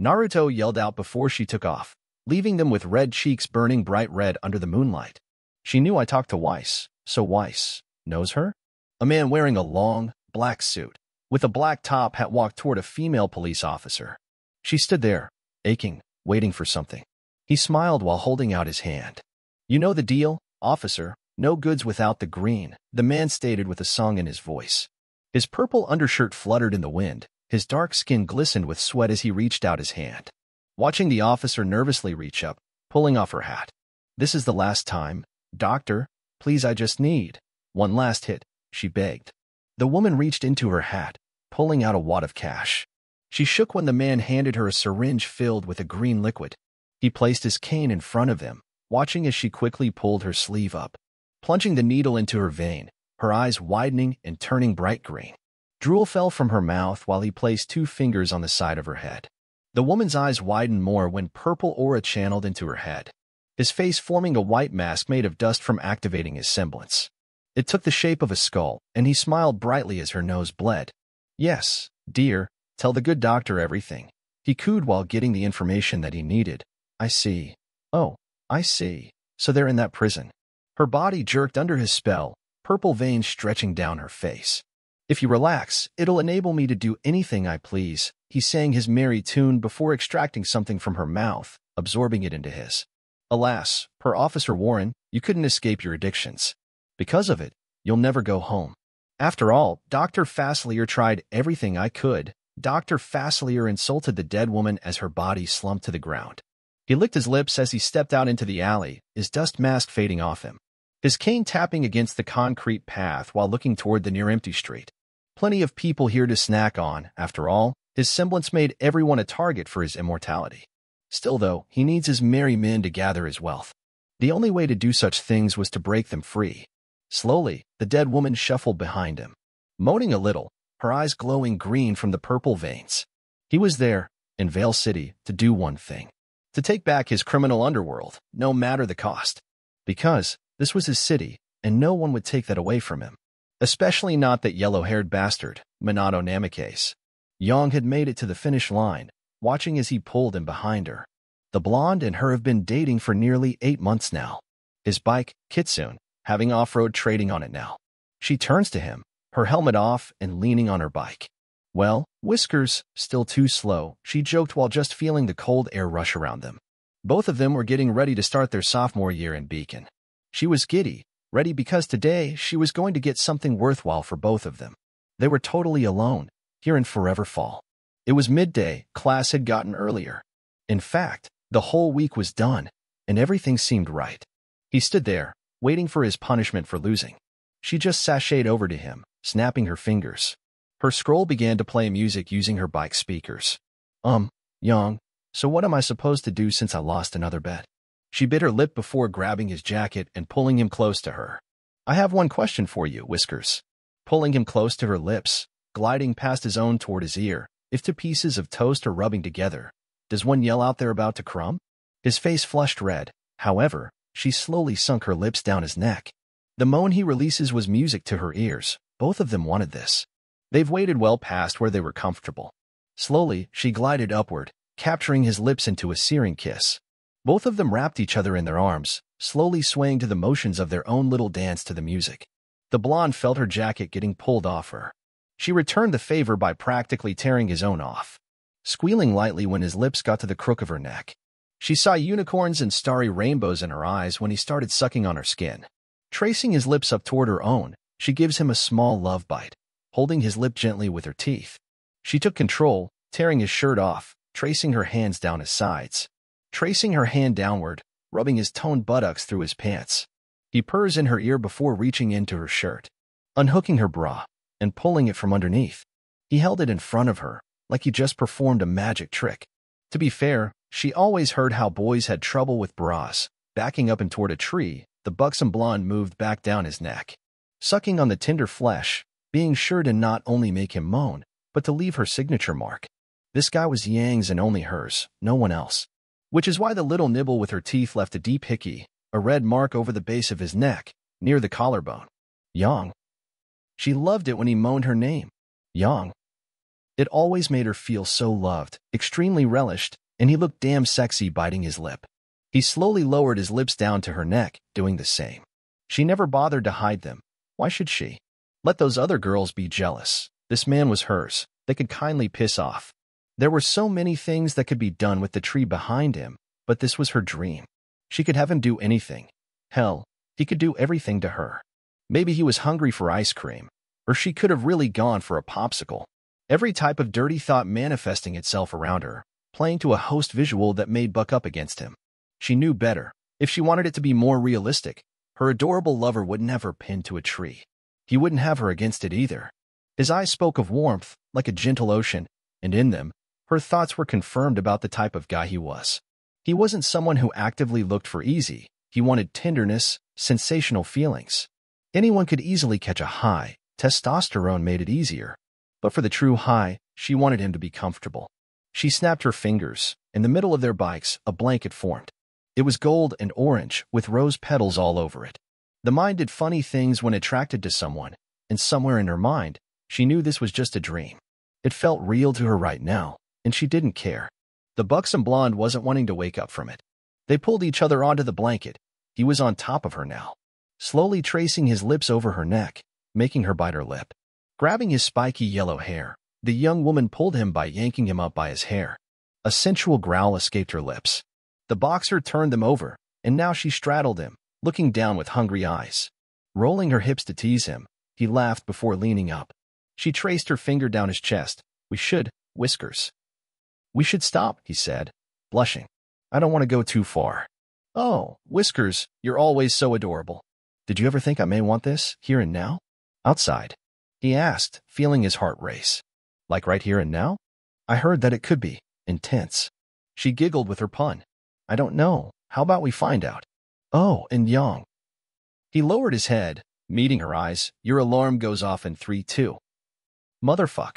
Naruto yelled out before she took off, leaving them with red cheeks burning bright red under the moonlight. She knew I talked to Weiss, so Weiss knows her? A man wearing a long, black suit with a black top hat walked toward a female police officer. She stood there, aching, waiting for something. He smiled while holding out his hand. You know the deal, officer, no goods without the green, the man stated with a song in his voice. His purple undershirt fluttered in the wind. His dark skin glistened with sweat as he reached out his hand. Watching the officer nervously reach up, pulling off her hat. This is the last time. Doctor, please, I just need one last hit, she begged. The woman reached into her hat, pulling out a wad of cash. She shook when the man handed her a syringe filled with a green liquid. He placed his cane in front of them, watching as she quickly pulled her sleeve up, plunging the needle into her vein, her eyes widening and turning bright green. Drool fell from her mouth while he placed two fingers on the side of her head. The woman's eyes widened more when purple aura channeled into her head, his face forming a white mask made of dust from activating his semblance. It took the shape of a skull, and he smiled brightly as her nose bled. Yes, dear, tell the good doctor everything. He cooed while getting the information that he needed. I see. Oh, I see. So they're in that prison. Her body jerked under his spell, purple veins stretching down her face. If you relax, it'll enable me to do anything I please, he sang his merry tune before extracting something from her mouth, absorbing it into his. Alas, per Officer Warren, you couldn't escape your addictions. Because of it, you'll never go home. After all, Doctor Fasslier tried everything I could. Doctor Fasslier insulted the dead woman as her body slumped to the ground. He licked his lips as he stepped out into the alley, his dust mask fading off him, his cane tapping against the concrete path while looking toward the near-empty street. Plenty of people here to snack on, after all. His semblance made everyone a target for his immortality. Still, though, he needs his merry men to gather his wealth. The only way to do such things was to break them free. Slowly, the dead woman shuffled behind him, moaning a little, her eyes glowing green from the purple veins. He was there, in Vale City, to do one thing. To take back his criminal underworld, no matter the cost. Because this was his city, and no one would take that away from him. Especially not that yellow-haired bastard, Minato Namikaze. Yang had made it to the finish line, watching as he pulled in behind her. The blonde and her have been dating for nearly eight months now. His bike, Kitsune, having off-road trading on it now. She turns to him, her helmet off and leaning on her bike. Well, Whiskers, still too slow, she joked while just feeling the cold air rush around them. Both of them were getting ready to start their sophomore year in Beacon. She was giddy, ready because today she was going to get something worthwhile for both of them. They were totally alone, here in Forever Fall. It was midday, class had gotten earlier. In fact, the whole week was done, and everything seemed right. He stood there, waiting for his punishment for losing. She just sashayed over to him, snapping her fingers. Her scroll began to play music using her bike speakers. Um, Yang, so what am I supposed to do since I lost another bet? She bit her lip before grabbing his jacket and pulling him close to her. I have one question for you, Whiskers. Pulling him close to her lips, gliding past his own toward his ear, if two pieces of toast are rubbing together, does one yell out they're about to crumb? His face flushed red. However, she slowly sunk her lips down his neck. The moan he releases was music to her ears. Both of them wanted this. They've waited well past where they were comfortable. Slowly, she glided upward, capturing his lips into a searing kiss. Both of them wrapped each other in their arms, slowly swaying to the motions of their own little dance to the music. The blonde felt her jacket getting pulled off her. She returned the favor by practically tearing his own off, squealing lightly when his lips got to the crook of her neck. She saw unicorns and starry rainbows in her eyes when he started sucking on her skin. Tracing his lips up toward her own, she gives him a small love bite, holding his lip gently with her teeth. She took control, tearing his shirt off, tracing her hands down his sides. Tracing her hand downward, rubbing his toned buttocks through his pants. He purrs in her ear before reaching into her shirt, unhooking her bra, and pulling it from underneath. He held it in front of her, like he just performed a magic trick. To be fair, she always heard how boys had trouble with bras, backing up and toward a tree, the buxom blonde moved back down his neck, sucking on the tender flesh, being sure to not only make him moan, but to leave her signature mark. This guy was Yang's and only hers, no one else. Which is why the little nibble with her teeth left a deep hickey, a red mark over the base of his neck, near the collarbone. Yang. She loved it when he moaned her name. Yang. It always made her feel so loved, extremely relished, and he looked damn sexy biting his lip. He slowly lowered his lips down to her neck, doing the same. She never bothered to hide them. Why should she? Let those other girls be jealous. This man was hers. They could kindly piss off. There were so many things that could be done with the tree behind him, but this was her dream. She could have him do anything. Hell, he could do everything to her. Maybe he was hungry for ice cream, or she could have really gone for a popsicle. Every type of dirty thought manifesting itself around her, playing to a host visual that made buck up against him. She knew better. If she wanted it to be more realistic, her adorable lover wouldn't have her pinned to a tree. He wouldn't have her against it either. His eyes spoke of warmth, like a gentle ocean, and in them, her thoughts were confirmed about the type of guy he was. He wasn't someone who actively looked for easy. He wanted tenderness, sensational feelings. Anyone could easily catch a high. Testosterone made it easier. But for the true high, she wanted him to be comfortable. She snapped her fingers. In the middle of their bikes, a blanket formed. It was gold and orange, with rose petals all over it. The mind did funny things when attracted to someone, and somewhere in her mind, she knew this was just a dream. It felt real to her right now, and she didn't care. The buxom blonde wasn't wanting to wake up from it. They pulled each other onto the blanket. He was on top of her now, slowly tracing his lips over her neck, making her bite her lip. Grabbing his spiky yellow hair, the young woman pulled him by yanking him up by his hair. A sensual growl escaped her lips. The boxer turned them over, and now she straddled him, looking down with hungry eyes. Rolling her hips to tease him, he laughed before leaning up. She traced her finger down his chest. "We should, Whiskers. We should stop," he said, blushing. "I don't want to go too far." "Oh, Whiskers, you're always so adorable. Did you ever think I may want this, here and now?" "Outside?" he asked, feeling his heart race. "Like right here and now? I heard that it could be intense." She giggled with her pun. "I don't know. How about we find out?" "Oh, and Yang." He lowered his head, meeting her eyes. "Your alarm goes off in three two. Motherfuck.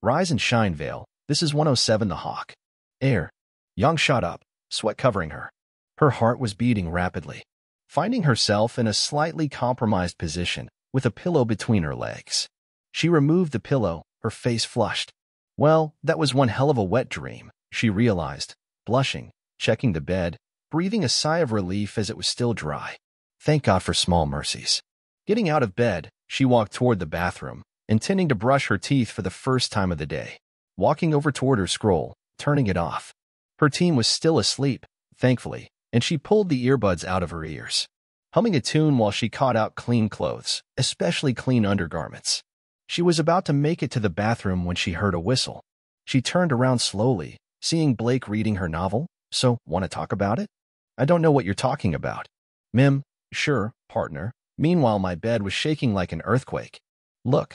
Rise and shine, Vale. This is one oh seven the Hawk. Air." Yang shot up, sweat covering her. Her heart was beating rapidly, finding herself in a slightly compromised position, with a pillow between her legs. She removed the pillow, her face flushed. Well, that was one hell of a wet dream, she realized, blushing. Checking the bed, breathing a sigh of relief as it was still dry. Thank God for small mercies. Getting out of bed, she walked toward the bathroom, intending to brush her teeth for the first time of the day. Walking over toward her scroll, turning it off. Her team was still asleep, thankfully, and she pulled the earbuds out of her ears. Humming a tune while she caught out clean clothes, especially clean undergarments. She was about to make it to the bathroom when she heard a whistle. She turned around slowly, seeing Blake reading her novel. "So, want to talk about it?" "I don't know what you're talking about." "Mim, sure, partner." Meanwhile, my bed was shaking like an earthquake. "Look."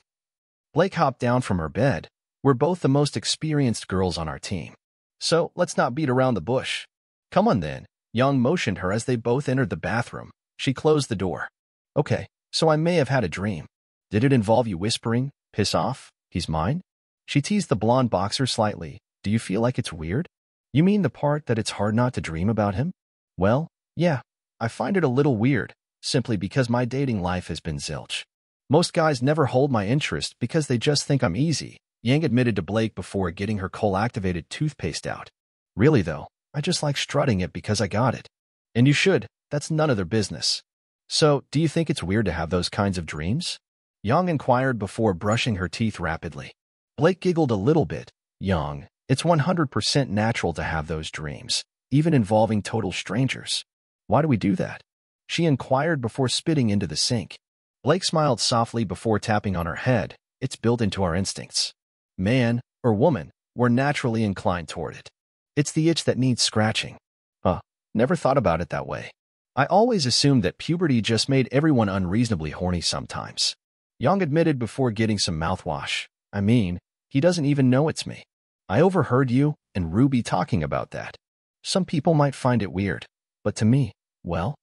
Blake hopped down from her bed. "We're both the most experienced girls on our team. So, let's not beat around the bush. Come on then." Yang motioned her as they both entered the bathroom. She closed the door. "Okay, so I may have had a dream. Did it involve you whispering, 'Piss off, he's mine'?" She teased the blonde boxer slightly. "Do you feel like it's weird?" "You mean the part that it's hard not to dream about him?" "Well, yeah, I find it a little weird, simply because my dating life has been zilch. Most guys never hold my interest because they just think I'm easy," Yang admitted to Blake before getting her coal-activated toothpaste out. "Really though, I just like strutting it because I got it." "And you should, that's none of their business. So, do you think it's weird to have those kinds of dreams?" Yang inquired before brushing her teeth rapidly. Blake giggled a little bit. "Yang, it's one hundred percent natural to have those dreams, even involving total strangers. Why do we do that?" she inquired before spitting into the sink. Blake smiled softly before tapping on her head. "It's built into our instincts. Man, or woman, we're naturally inclined toward it. It's the itch that needs scratching." "Huh, never thought about it that way. I always assumed that puberty just made everyone unreasonably horny sometimes." Yang admitted before getting some mouthwash. "I mean, he doesn't even know it's me. I overheard you and Ruby talking about that. Some people might find it weird, but to me, well..."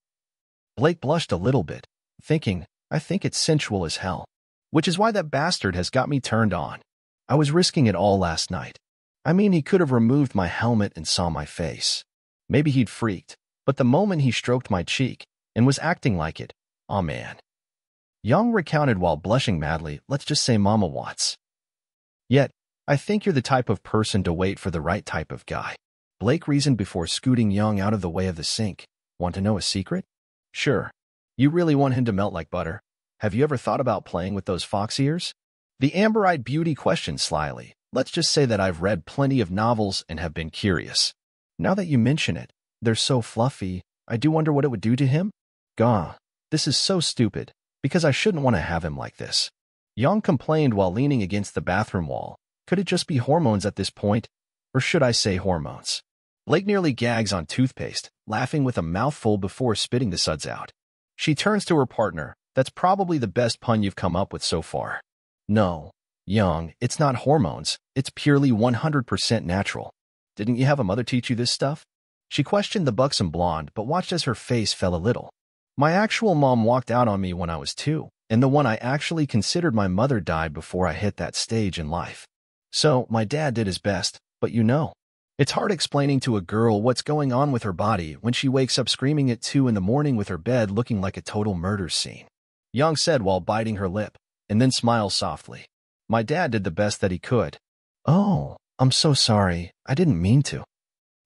Blake blushed a little bit, thinking, I think it's sensual as hell. Which is why that bastard has got me turned on. I was risking it all last night. I mean, he could have removed my helmet and saw my face. Maybe he'd freaked, but the moment he stroked my cheek and was acting like it, aw oh man. Yang recounted while blushing madly, let's just say Mama Watts. Yet, I think you're the type of person to wait for the right type of guy. Blake reasoned before scooting Yang out of the way of the sink. Want to know a secret? Sure. You really want him to melt like butter? Have you ever thought about playing with those fox ears? The amber-eyed beauty questioned slyly. Let's just say that I've read plenty of novels and have been curious. Now that you mention it, they're so fluffy, I do wonder what it would do to him? Gah, this is so stupid, because I shouldn't want to have him like this. Yang complained while leaning against the bathroom wall. Could it just be hormones at this point? Or should I say hormones? Blake nearly gags on toothpaste, laughing with a mouthful before spitting the suds out. She turns to her partner. That's probably the best pun you've come up with so far. No, Yang, it's not hormones. It's purely one hundred percent natural. Didn't you have a mother teach you this stuff? She questioned the buxom blonde, but watched as her face fell a little. My actual mom walked out on me when I was two, and the one I actually considered my mother died before I hit that stage in life. So, my dad did his best, but you know. It's hard explaining to a girl what's going on with her body when she wakes up screaming at two in the morning with her bed looking like a total murder scene. Yang said while biting her lip, and then smiled softly. My dad did the best that he could. Oh, I'm so sorry. I didn't mean to.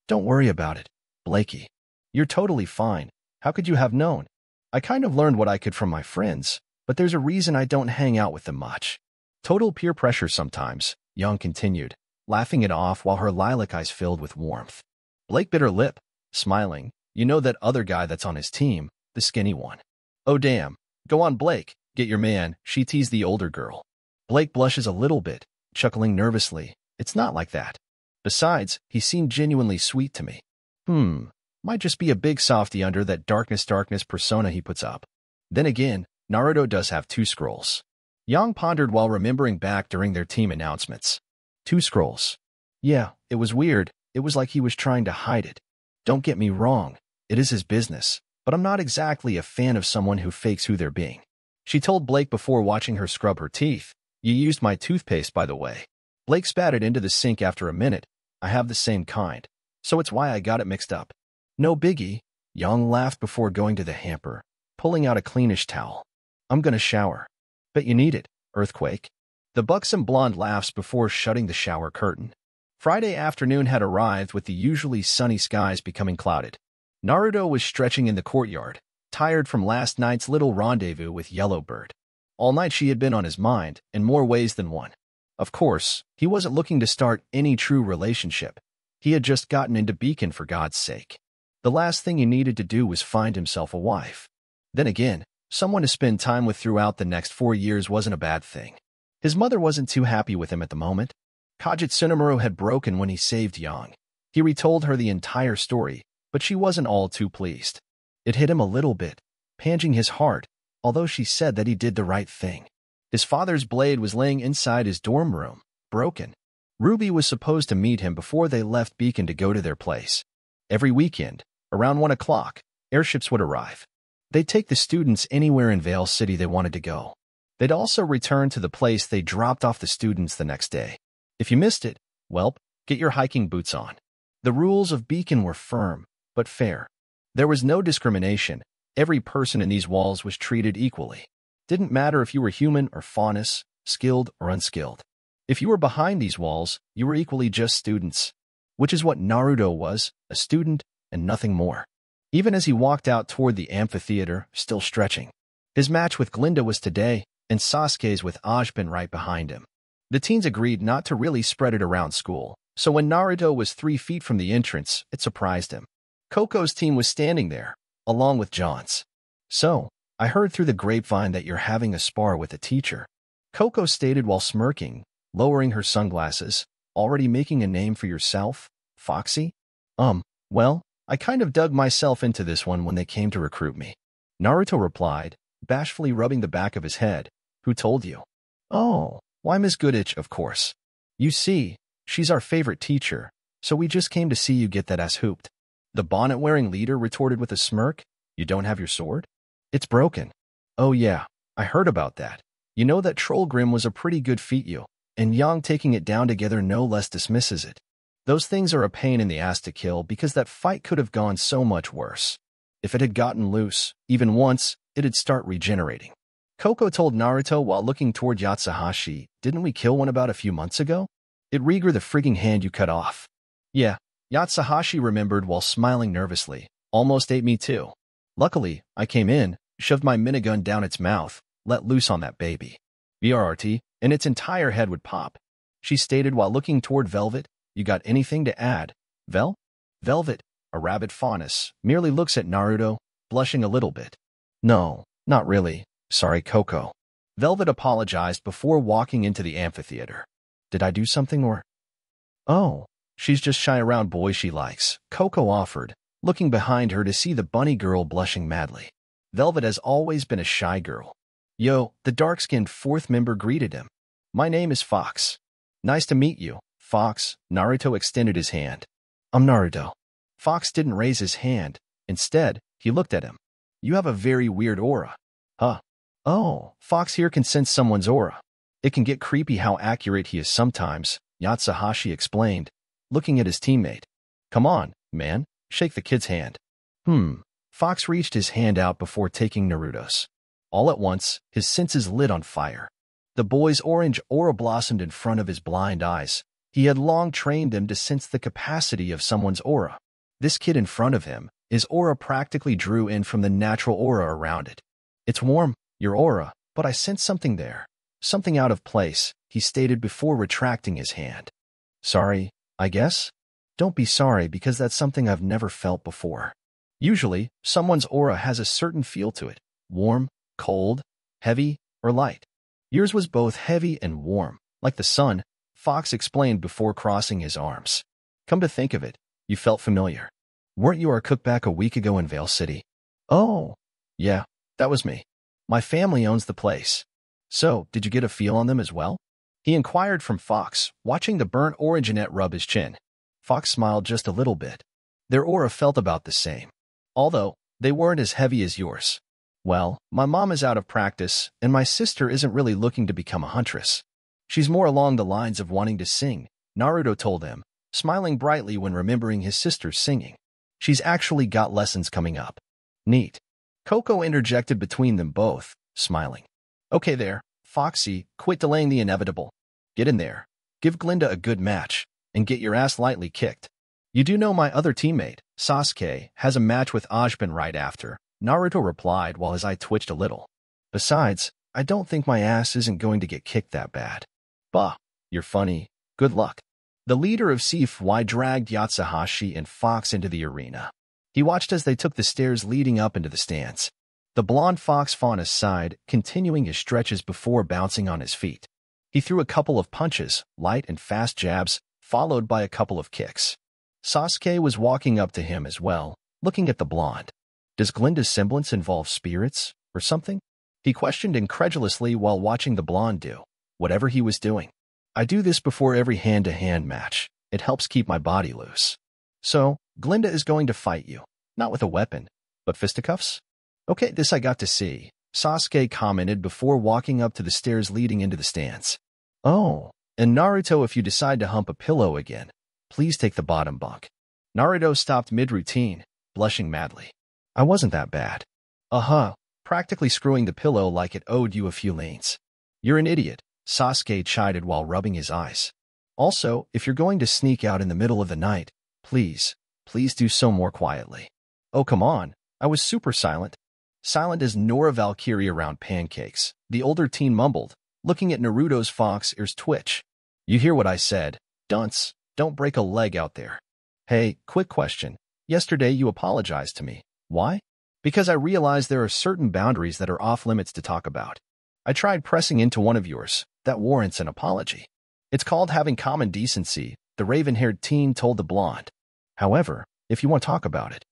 Don't worry about it, Blakey. You're totally fine. How could you have known? I kind of learned what I could from my friends, but there's a reason I don't hang out with them much. Total peer pressure sometimes, Yang continued, laughing it off while her lilac eyes filled with warmth. Blake bit her lip, smiling. You know that other guy that's on his team, the skinny one. Oh damn. Go on, Blake. Get your man, she teased the older girl. Blake blushes a little bit, chuckling nervously. It's not like that. Besides, he seemed genuinely sweet to me. Hmm, might just be a big softy under that darkness darkness persona he puts up. Then again, Naruto does have two scrolls. Yang pondered while remembering back during their team announcements. Two scrolls. Yeah, it was weird. It was like he was trying to hide it. Don't get me wrong, it is his business, but I'm not exactly a fan of someone who fakes who they're being. She told Blake before watching her scrub her teeth. You used my toothpaste, by the way. Blake spat it into the sink after a minute. I have the same kind, so it's why I got it mixed up. No biggie, Yang laughed before going to the hamper, pulling out a cleanish towel. I'm gonna shower. Bet you need it, Earthquake. The buxom blonde laughs before shutting the shower curtain. Friday afternoon had arrived with the usually sunny skies becoming clouded. Naruto was stretching in the courtyard, tired from last night's little rendezvous with Yellowbird. All night she had been on his mind, in more ways than one. Of course, he wasn't looking to start any true relationship. He had just gotten into Beacon, for God's sake. The last thing he needed to do was find himself a wife. Then again, someone to spend time with throughout the next four years wasn't a bad thing. His mother wasn't too happy with him at the moment. Kajitsunomaru had broken when he saved Yang. He retold her the entire story, but she wasn't all too pleased. It hit him a little bit, panging his heart, although she said that he did the right thing. His father's blade was laying inside his dorm room, broken. Ruby was supposed to meet him before they left Beacon to go to their place. Every weekend, around one o'clock, airships would arrive. They'd take the students anywhere in Vale City they wanted to go. They'd also return to the place they dropped off the students the next day. If you missed it, welp, get your hiking boots on. The rules of Beacon were firm, but fair. There was no discrimination. Every person in these walls was treated equally. Didn't matter if you were human or faunus, skilled or unskilled. If you were behind these walls, you were equally just students, which is what Naruto was, a student and nothing more. Even as he walked out toward the amphitheater, still stretching. His match with Glinda was today, and Sasuke's with Ajben right behind him. The teens agreed not to really spread it around school, so when Naruto was three feet from the entrance, it surprised him. Coco's team was standing there, along with John's. So, I heard through the grapevine that you're having a spar with a teacher. Coco stated while smirking, lowering her sunglasses. Already making a name for yourself, Foxy? Um, well, I kind of dug myself into this one when they came to recruit me. Naruto replied, bashfully rubbing the back of his head. Who told you? Oh, why Miss Gooditch, of course. You see, she's our favorite teacher, so we just came to see you get that ass hooped. The bonnet-wearing leader retorted with a smirk. You don't have your sword? It's broken. Oh yeah, I heard about that. You know that Trollgrim was a pretty good feat-you, and Yang taking it down together no less dismisses it. Those things are a pain in the ass to kill because that fight could have gone so much worse. If it had gotten loose, even once, it'd start regenerating. Koko told Naruto while looking toward Yatsuhashi, didn't we kill one about a few months ago? It regrew the frigging hand you cut off. Yeah, Yatsuhashi remembered while smiling nervously. Almost ate me too. Luckily, I came in, shoved my minigun down its mouth, let loose on that baby. B R R T, and its entire head would pop. She stated while looking toward Velvet, you got anything to add, Vel? Velvet, a rabbit faunus, merely looks at Naruto, blushing a little bit. No, not really. Sorry, Koko. Velvet apologized before walking into the amphitheater. Did I do something or... Oh, she's just shy around boys she likes, Koko offered, looking behind her to see the bunny girl blushing madly. Velvet has always been a shy girl. Yo, the dark-skinned fourth member greeted him. My name is Fox. Nice to meet you, Fox. Naruto extended his hand. I'm Naruto. Fox didn't raise his hand. Instead, he looked at him. You have a very weird aura. Huh. Oh, Fox here can sense someone's aura. It can get creepy how accurate he is sometimes, Yatsuhashi explained, looking at his teammate. Come on, man, shake the kid's hand. Hmm. Fox reached his hand out before taking Naruto's. All at once, his senses lit on fire. The boy's orange aura blossomed in front of his blind eyes. He had long trained him to sense the capacity of someone's aura. This kid in front of him, his aura practically drew in from the natural aura around it. It's warm, your aura, but I sense something there. Something out of place, he stated before retracting his hand. Sorry, I guess? Don't be sorry because that's something I've never felt before. Usually, someone's aura has a certain feel to it. Warm, cold, heavy, or light. Yours was both heavy and warm, like the sun, Fox explained before crossing his arms. Come to think of it, you felt familiar. Weren't you our cookback a week ago in Vale City? Oh, yeah. That was me. My family owns the place. So, did you get a feel on them as well? He inquired from Fox, watching the burnt orangeanette rub his chin. Fox smiled just a little bit. Their aura felt about the same. Although, they weren't as heavy as yours. Well, my mom is out of practice, and my sister isn't really looking to become a huntress. She's more along the lines of wanting to sing, Naruto told him, smiling brightly when remembering his sister's singing. She's actually got lessons coming up. Neat. Koko interjected between them both, smiling. Okay there, Foxy, quit delaying the inevitable. Get in there, give Glinda a good match, and get your ass lightly kicked. You do know my other teammate, Sasuke, has a match with Ajben right after, Naruto replied while his eye twitched a little. Besides, I don't think my ass isn't going to get kicked that bad. Bah, you're funny, good luck. The leader of C F V Y dragged Yatsuhashi and Fox into the arena. He watched as they took the stairs leading up into the stands. The blonde fox faunus sighed, continuing his stretches before bouncing on his feet. He threw a couple of punches, light and fast jabs, followed by a couple of kicks. Sasuke was walking up to him as well, looking at the blonde. Does Glinda's semblance involve spirits, or something? He questioned incredulously while watching the blonde do whatever he was doing. I do this before every hand-to-hand match. It helps keep my body loose. So, Glinda is going to fight you, not with a weapon, but fisticuffs? Okay, this I got to see, Sasuke commented before walking up to the stairs leading into the stands. Oh, and Naruto, if you decide to hump a pillow again, please take the bottom bunk. Naruto stopped mid-routine, blushing madly. I wasn't that bad. Uh-huh, practically screwing the pillow like it owed you a few lanes. You're an idiot, Sasuke chided while rubbing his eyes. Also, if you're going to sneak out in the middle of the night, please, please do so more quietly. Oh, come on. I was super silent. Silent as Nora Valkyrie around pancakes, the older teen mumbled, looking at Naruto's fox ears twitch. You hear what I said. Dunce, don't break a leg out there. Hey, quick question. Yesterday you apologized to me. Why? Because I realized there are certain boundaries that are off limits to talk about. I tried pressing into one of yours. That warrants an apology. It's called having common decency, the raven-haired teen told the blonde. However, if you want to talk about it.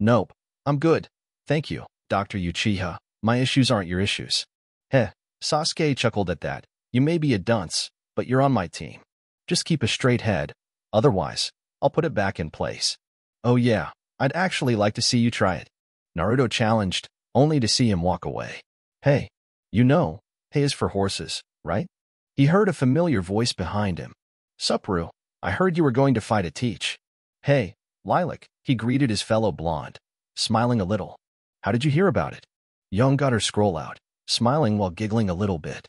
Nope, I'm good. Thank you, Doctor Uchiha. My issues aren't your issues. Heh, Sasuke chuckled at that. You may be a dunce, but you're on my team. Just keep a straight head. Otherwise, I'll put it back in place. Oh yeah, I'd actually like to see you try it. Naruto challenged, only to see him walk away. Hey, you know, hay is for horses, right? He heard a familiar voice behind him. Supru, I heard you were going to fight a teach. Hey, Lilac, he greeted his fellow blonde, smiling a little. How did you hear about it? Young got her scroll out, smiling while giggling a little bit.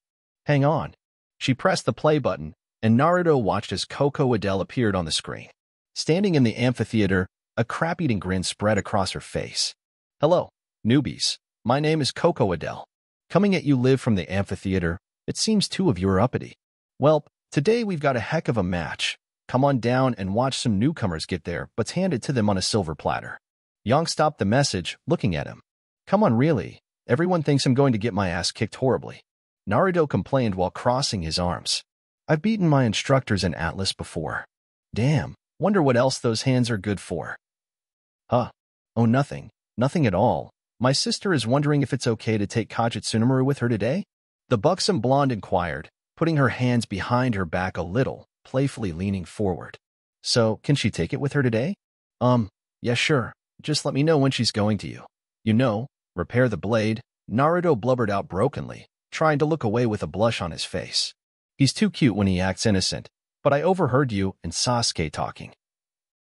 Hang on. She pressed the play button, and Naruto watched as Coco Adele appeared on the screen. Standing in the amphitheater, a crap-eating grin spread across her face. Hello, newbies. My name is Coco Adele. Coming at you live from the amphitheater, it seems two of you are uppity. Well, today we've got a heck of a match. Come on down and watch some newcomers get their butts handed to them on a silver platter. Yang stopped the message, looking at him. Come on, really. Everyone thinks I'm going to get my ass kicked horribly. Naruto complained while crossing his arms. I've beaten my instructors in Atlas before. Damn, wonder what else those hands are good for. Huh. Oh, nothing. Nothing at all. My sister is wondering if it's okay to take Kajitsunomaru with her today? The buxom blonde inquired, putting her hands behind her back a little, playfully leaning forward. So, can she take it with her today? Um, yeah, sure. Just let me know when she's going to you. You know, repair the blade, Naruto blubbered out brokenly, trying to look away with a blush on his face. He's too cute when he acts innocent, but I overheard you and Sasuke talking.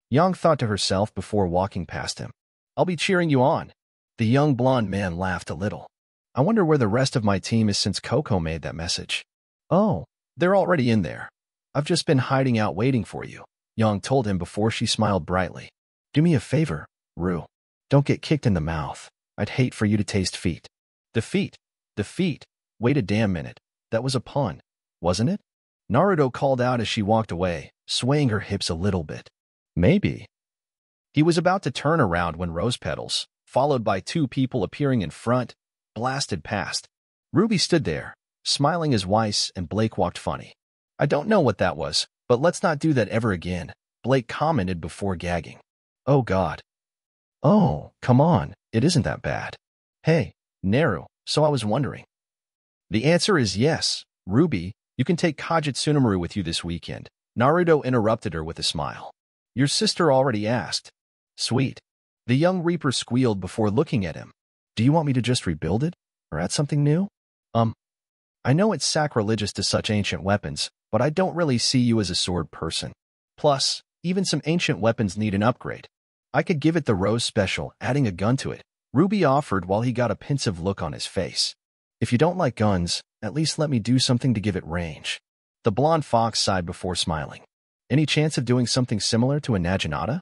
Yang thought to herself before walking past him. I'll be cheering you on. The young blonde man laughed a little. I wonder where the rest of my team is since Coco made that message. Oh, they're already in there. I've just been hiding out waiting for you, Yang told him before she smiled brightly. Do me a favor, Rue. Don't get kicked in the mouth. I'd hate for you to taste feet. The feet. The feet. Wait a damn minute. That was a pun, wasn't it? Naruto called out as she walked away, swaying her hips a little bit. Maybe. He was about to turn around when Rose Petals, followed by two people appearing in front, blasted past. Ruby stood there, smiling as Weiss and Blake walked funny. I don't know what that was, but let's not do that ever again, Blake commented before gagging. Oh God. Oh, come on, it isn't that bad. Hey, Naru, so I was wondering. The answer is yes, Ruby, you can take Kajitsunomaru with you this weekend. Naruto interrupted her with a smile. Your sister already asked. Sweet. The young reaper squealed before looking at him. Do you want me to just rebuild it? Or add something new? Um, I know it's sacrilegious to such ancient weapons, but I don't really see you as a sword person. Plus, even some ancient weapons need an upgrade. I could give it the Rose special, adding a gun to it, Ruby offered while he got a pensive look on his face. If you don't like guns, at least let me do something to give it range. The blonde fox sighed before smiling. Any chance of doing something similar to a naginata?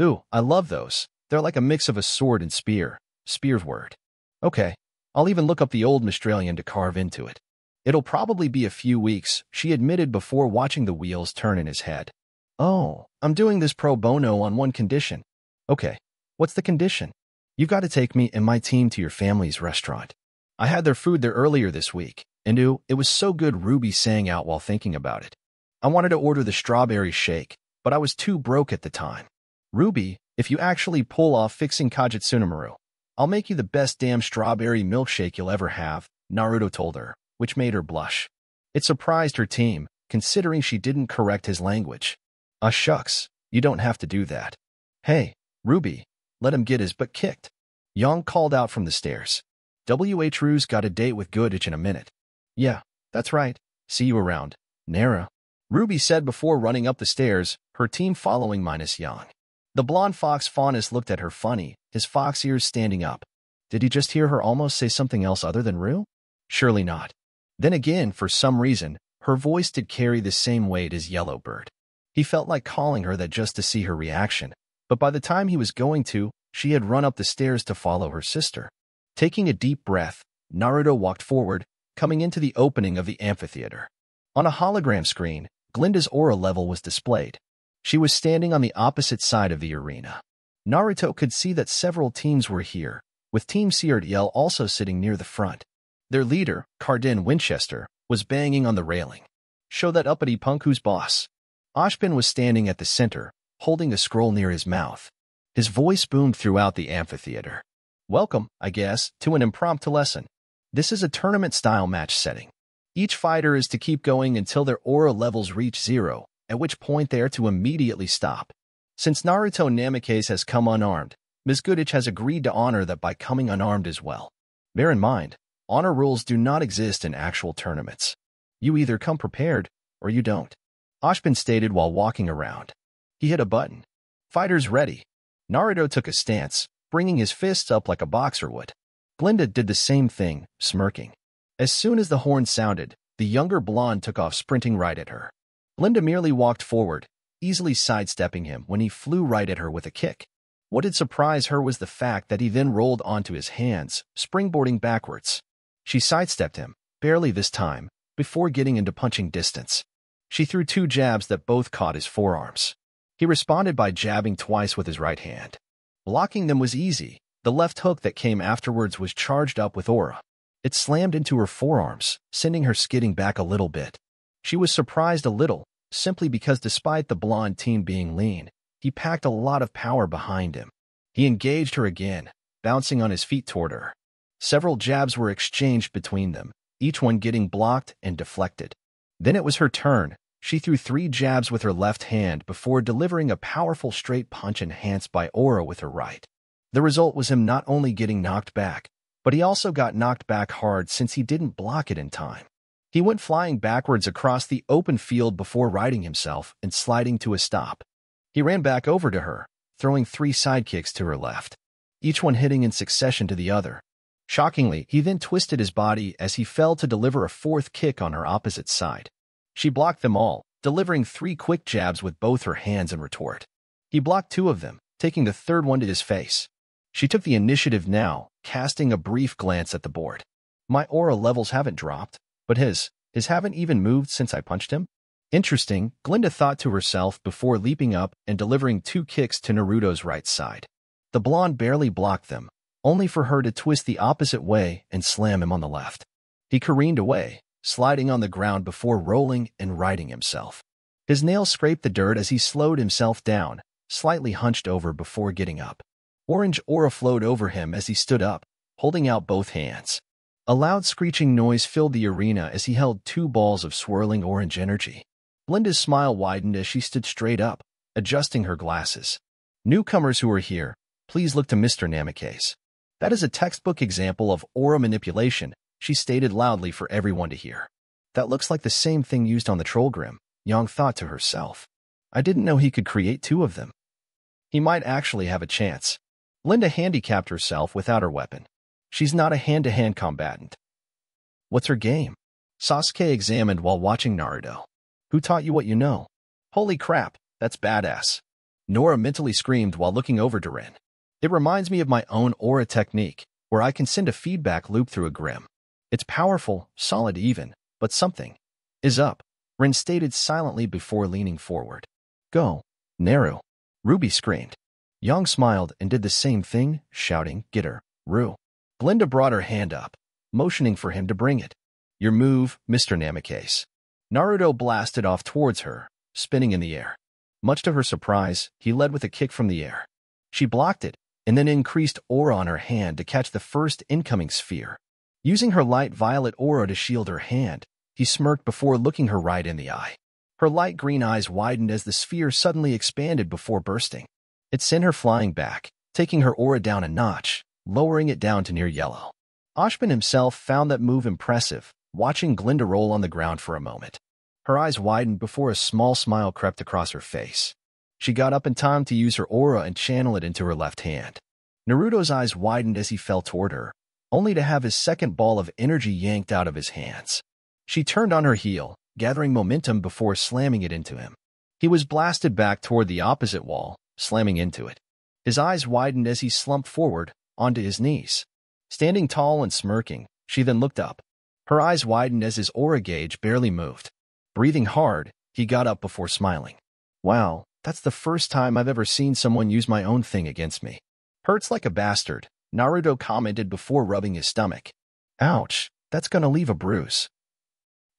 Ooh, I love those. They're like a mix of a sword and spear. Spear's word. Okay, I'll even look up the old Mistralian to carve into it. It'll probably be a few weeks, she admitted before watching the wheels turn in his head. Oh, I'm doing this pro bono on one condition. Okay, what's the condition? You've got to take me and my team to your family's restaurant. I had their food there earlier this week, and ooh, it was so good Ruby sang out while thinking about it. I wanted to order the strawberry shake, but I was too broke at the time. Ruby, if you actually pull off fixing Kajitsunomaru, I'll make you the best damn strawberry milkshake you'll ever have, Naruto told her, which made her blush. It surprised her team, considering she didn't correct his language. Ah shucks, you don't have to do that. Hey, Ruby, let him get his butt kicked. Yang called out from the stairs. W H Rue's got a date with Goodich in a minute. Yeah, that's right. See you around, Nara. Ruby said before running up the stairs, her team following minus Yang. The blonde fox Faunus looked at her funny, his fox ears standing up. Did he just hear her almost say something else other than Rue? Surely not. Then again, for some reason, her voice did carry the same weight as Yellowbird. He felt like calling her that just to see her reaction, but by the time he was going to, she had run up the stairs to follow her sister. Taking a deep breath, Naruto walked forward, coming into the opening of the amphitheater. On a hologram screen, Glinda's aura level was displayed. She was standing on the opposite side of the arena. Naruto could see that several teams were here, with Team C R D L also sitting near the front. Their leader, Cardin Winchester, was banging on the railing. Show that uppity punk who's boss. Ashbin was standing at the center, holding a scroll near his mouth. His voice boomed throughout the amphitheater. Welcome, I guess, to an impromptu lesson. This is a tournament-style match setting. Each fighter is to keep going until their aura levels reach zero, at which point they are to immediately stop. Since Naruto Namikaze has come unarmed, Miz Goodich has agreed to honor that by coming unarmed as well. Bear in mind, honor rules do not exist in actual tournaments. You either come prepared, or you don't. Ashbin stated while walking around. He hit a button. Fighters ready. Naruto took a stance, bringing his fists up like a boxer would. Glinda did the same thing, smirking. As soon as the horn sounded, the younger blonde took off sprinting right at her. Glinda merely walked forward, easily sidestepping him when he flew right at her with a kick. What did surprise her was the fact that he then rolled onto his hands, springboarding backwards. She sidestepped him, barely this time, before getting into punching distance. She threw two jabs that both caught his forearms. He responded by jabbing twice with his right hand. Blocking them was easy. The left hook that came afterwards was charged up with aura. It slammed into her forearms, sending her skidding back a little bit. She was surprised a little, simply because despite the blonde team being lean, he packed a lot of power behind him. He engaged her again, bouncing on his feet toward her. Several jabs were exchanged between them, each one getting blocked and deflected. Then it was her turn. She threw three jabs with her left hand before delivering a powerful straight punch enhanced by aura with her right. The result was him not only getting knocked back, but he also got knocked back hard since he didn't block it in time. He went flying backwards across the open field before righting himself and sliding to a stop. He ran back over to her, throwing three sidekicks to her left, each one hitting in succession to the other. Shockingly, he then twisted his body as he fell to deliver a fourth kick on her opposite side. She blocked them all, delivering three quick jabs with both her hands in retort. He blocked two of them, taking the third one to his face. She took the initiative now, casting a brief glance at the board. My aura levels haven't dropped, but his, his haven't even moved since I punched him? Interesting, Glinda thought to herself before leaping up and delivering two kicks to Naruto's right side. The blonde barely blocked them, only for her to twist the opposite way and slam him on the left. He careened away, sliding on the ground before rolling and righting himself. His nails scraped the dirt as he slowed himself down, slightly hunched over before getting up. Orange aura flowed over him as he stood up, holding out both hands. A loud screeching noise filled the arena as he held two balls of swirling orange energy. Glinda's smile widened as she stood straight up, adjusting her glasses. Newcomers who are here, please look to Mister Namikaze. That is a textbook example of aura manipulation, she stated loudly for everyone to hear. That looks like the same thing used on the Trollgrim, Yang thought to herself. I didn't know he could create two of them. He might actually have a chance. Glinda handicapped herself without her weapon. She's not a hand-to-hand combatant. What's her game? Sasuke examined while watching Naruto. Who taught you what you know? Holy crap, that's badass. Nora mentally screamed while looking over to Rin. It reminds me of my own aura technique, where I can send a feedback loop through a Grimm. It's powerful, solid even, but something is up, Rin stated silently before leaning forward. Go, Naru. Ruby screamed. Yang smiled and did the same thing, shouting, "Get her, Ru." Glinda brought her hand up, motioning for him to bring it. Your move, Mister Namikaze. Naruto blasted off towards her, spinning in the air. Much to her surprise, he led with a kick from the air. She blocked it, and then increased aura on her hand to catch the first incoming sphere. Using her light violet aura to shield her hand, he smirked before looking her right in the eye. Her light green eyes widened as the sphere suddenly expanded before bursting. It sent her flying back, taking her aura down a notch, lowering it down to near yellow. Ashbin himself found that move impressive, watching Glinda roll on the ground for a moment. Her eyes widened before a small smile crept across her face. She got up in time to use her aura and channel it into her left hand. Naruto's eyes widened as he fell toward her, only to have his second ball of energy yanked out of his hands. She turned on her heel, gathering momentum before slamming it into him. He was blasted back toward the opposite wall, slamming into it. His eyes widened as he slumped forward, onto his knees. Standing tall and smirking, she then looked up. Her eyes widened as his aura gauge barely moved. Breathing hard, he got up before smiling. Wow, that's the first time I've ever seen someone use my own thing against me. Hurts like a bastard, Naruto commented before rubbing his stomach. Ouch, that's gonna leave a bruise.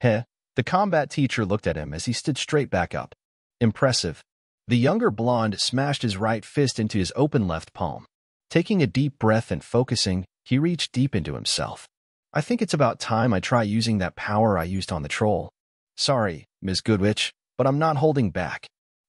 Heh, the combat teacher looked at him as he stood straight back up. Impressive. The younger blonde smashed his right fist into his open left palm. Taking a deep breath and focusing, he reached deep into himself. I think it's about time I try using that power I used on the troll. Sorry, Miz Goodwitch, but I'm not holding back.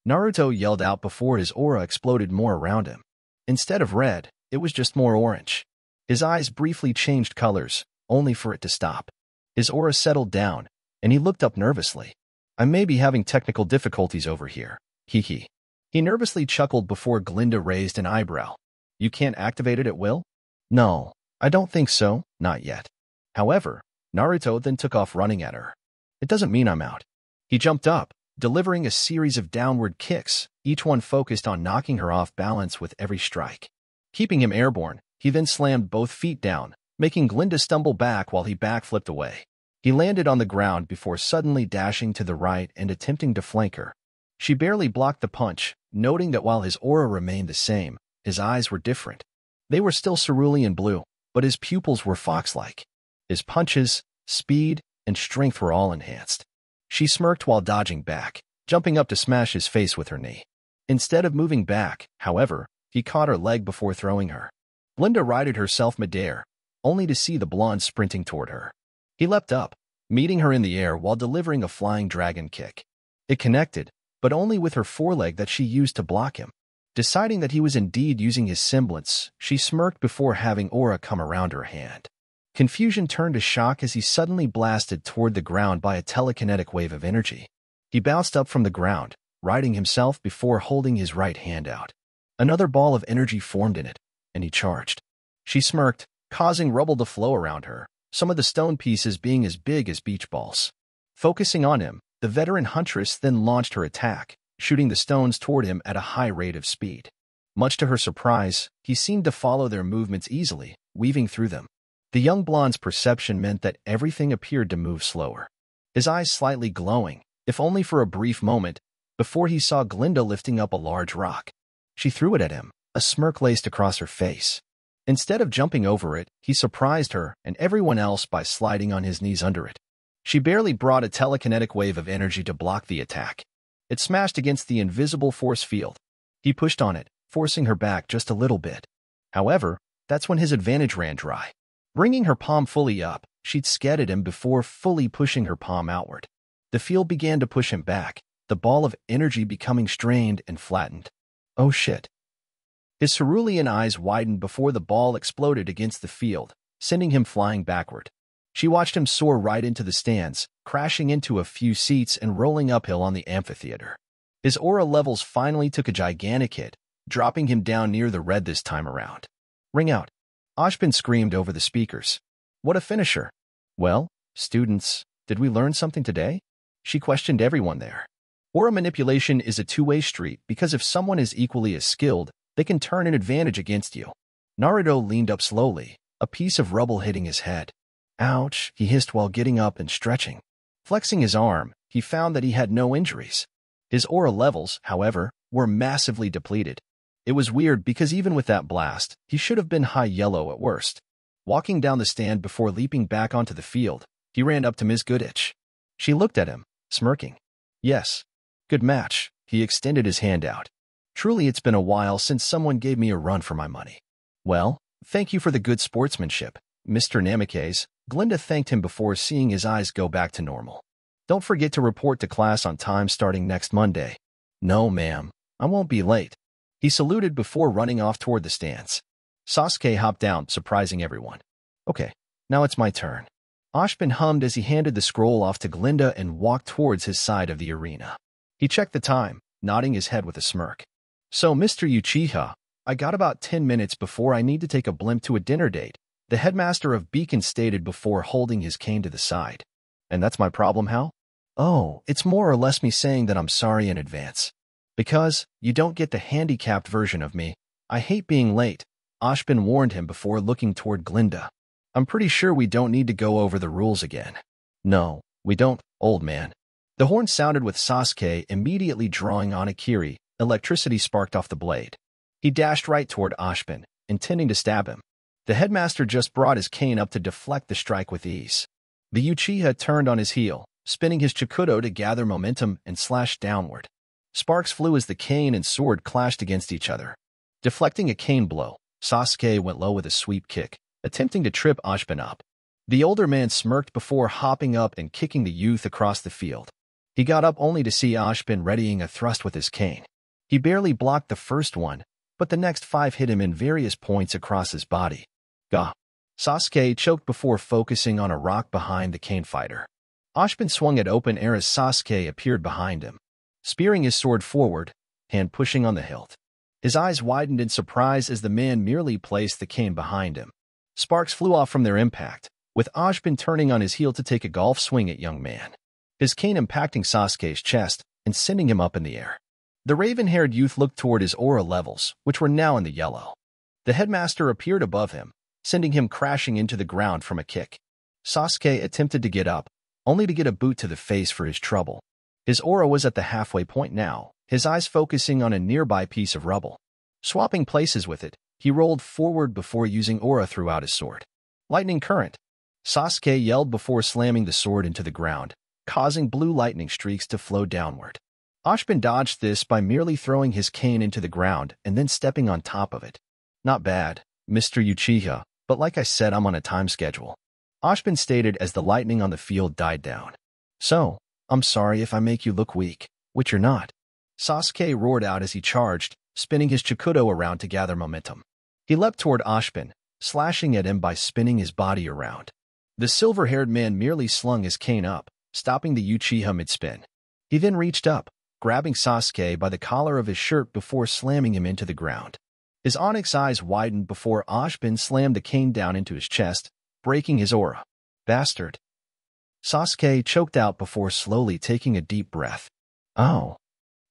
Naruto yelled out before his aura exploded more around him. Instead of red, it was just more orange. His eyes briefly changed colors, only for it to stop. His aura settled down, and he looked up nervously. I may be having technical difficulties over here. Hee hee. He nervously chuckled before Glinda raised an eyebrow. You can't activate it at will? No, I don't think so, not yet. However, Naruto then took off running at her. It doesn't mean I'm out. He jumped up, delivering a series of downward kicks, each one focused on knocking her off balance with every strike. Keeping him airborne, he then slammed both feet down, making Glinda stumble back while he backflipped away. He landed on the ground before suddenly dashing to the right and attempting to flank her. She barely blocked the punch, noting that while his aura remained the same, his eyes were different. They were still cerulean blue, but his pupils were fox-like. His punches, speed, and strength were all enhanced. She smirked while dodging back, jumping up to smash his face with her knee. Instead of moving back, however, he caught her leg before throwing her. Glinda righted herself midair, only to see the blonde sprinting toward her. He leapt up, meeting her in the air while delivering a flying dragon kick. It connected, but only with her foreleg that she used to block him. Deciding that he was indeed using his semblance, she smirked before having aura come around her hand. Confusion turned to shock as he suddenly blasted toward the ground by a telekinetic wave of energy. He bounced up from the ground, righting himself before holding his right hand out. Another ball of energy formed in it, and he charged. She smirked, causing rubble to flow around her, some of the stone pieces being as big as beach balls. Focusing on him, the veteran huntress then launched her attack, shooting the stones toward him at a high rate of speed. Much to her surprise, he seemed to follow their movements easily, weaving through them. The young blonde's perception meant that everything appeared to move slower. His eyes slightly glowing, if only for a brief moment, before he saw Glinda lifting up a large rock. She threw it at him, a smirk laced across her face. Instead of jumping over it, he surprised her and everyone else by sliding on his knees under it. She barely brought a telekinetic wave of energy to block the attack. It smashed against the invisible force field. He pushed on it, forcing her back just a little bit. However, that's when his advantage ran dry. Bringing her palm fully up, she'd skedded him before fully pushing her palm outward. The field began to push him back, the ball of energy becoming strained and flattened. Oh shit. His cerulean eyes widened before the ball exploded against the field, sending him flying backward. She watched him soar right into the stands, crashing into a few seats and rolling uphill on the amphitheater. His aura levels finally took a gigantic hit, dropping him down near the red this time around. Ring out. Ashbin screamed over the speakers. What a finisher. Well, students, did we learn something today? She questioned everyone there. Aura manipulation is a two-way street because if someone is equally as skilled, they can turn an advantage against you. Naruto leaned up slowly, a piece of rubble hitting his head. Ouch, he hissed while getting up and stretching. Flexing his arm, he found that he had no injuries. His aura levels, however, were massively depleted. It was weird because even with that blast, he should have been high yellow at worst. Walking down the stand before leaping back onto the field, he ran up to Miz Gooditch. She looked at him, smirking. Yes. Good match. He extended his hand out. Truly it's been a while since someone gave me a run for my money. Well, thank you for the good sportsmanship, Mister Namikaze. Glinda thanked him before seeing his eyes go back to normal. Don't forget to report to class on time starting next Monday. No, ma'am. I won't be late. He saluted before running off toward the stands. Sasuke hopped down, surprising everyone. Okay, now it's my turn. Ashbin hummed as he handed the scroll off to Glinda and walked towards his side of the arena. He checked the time, nodding his head with a smirk. So, Mister Uchiha, I got about ten minutes before I need to take a blimp to a dinner date, the headmaster of Beacon stated before holding his cane to the side. And that's my problem, how? Oh, it's more or less me saying that I'm sorry in advance. Because, you don't get the handicapped version of me. I hate being late, Ashbin warned him before looking toward Glinda. I'm pretty sure we don't need to go over the rules again. No, we don't, old man. The horn sounded with Sasuke immediately drawing on Akiri. Electricity sparked off the blade. He dashed right toward Ashbin, intending to stab him. The headmaster just brought his cane up to deflect the strike with ease. The Uchiha turned on his heel, spinning his Chokuto to gather momentum and slashed downward. Sparks flew as the cane and sword clashed against each other. Deflecting a cane blow, Sasuke went low with a sweep kick, attempting to trip Ashbin up. The older man smirked before hopping up and kicking the youth across the field. He got up only to see Ashbin readying a thrust with his cane. He barely blocked the first one, but the next five hit him in various points across his body. Gah! Sasuke choked before focusing on a rock behind the cane fighter. Ashbin swung it open air as Sasuke appeared behind him, spearing his sword forward, hand pushing on the hilt. His eyes widened in surprise as the man merely placed the cane behind him. Sparks flew off from their impact, with Ashbin turning on his heel to take a golf swing at young man, his cane impacting Sasuke's chest and sending him up in the air. The raven-haired youth looked toward his aura levels, which were now in the yellow. The headmaster appeared above him, sending him crashing into the ground from a kick. Sasuke attempted to get up, only to get a boot to the face for his trouble. His aura was at the halfway point now, his eyes focusing on a nearby piece of rubble. Swapping places with it, he rolled forward before using aura throughout his sword. Lightning current. Sasuke yelled before slamming the sword into the ground, causing blue lightning streaks to flow downward. Ashbin dodged this by merely throwing his cane into the ground and then stepping on top of it. Not bad, Mister Uchiha, but like I said, I'm on a time schedule, Ashbin stated as the lightning on the field died down. So, I'm sorry if I make you look weak, which you're not. Sasuke roared out as he charged, spinning his Chokuto around to gather momentum. He leapt toward Ashbin, slashing at him by spinning his body around. The silver-haired man merely slung his cane up, stopping the Uchiha mid-spin. He then reached up, grabbing Sasuke by the collar of his shirt before slamming him into the ground. His onyx eyes widened before Ashbin slammed the cane down into his chest, breaking his aura. Bastard. Sasuke choked out before slowly taking a deep breath. Oh.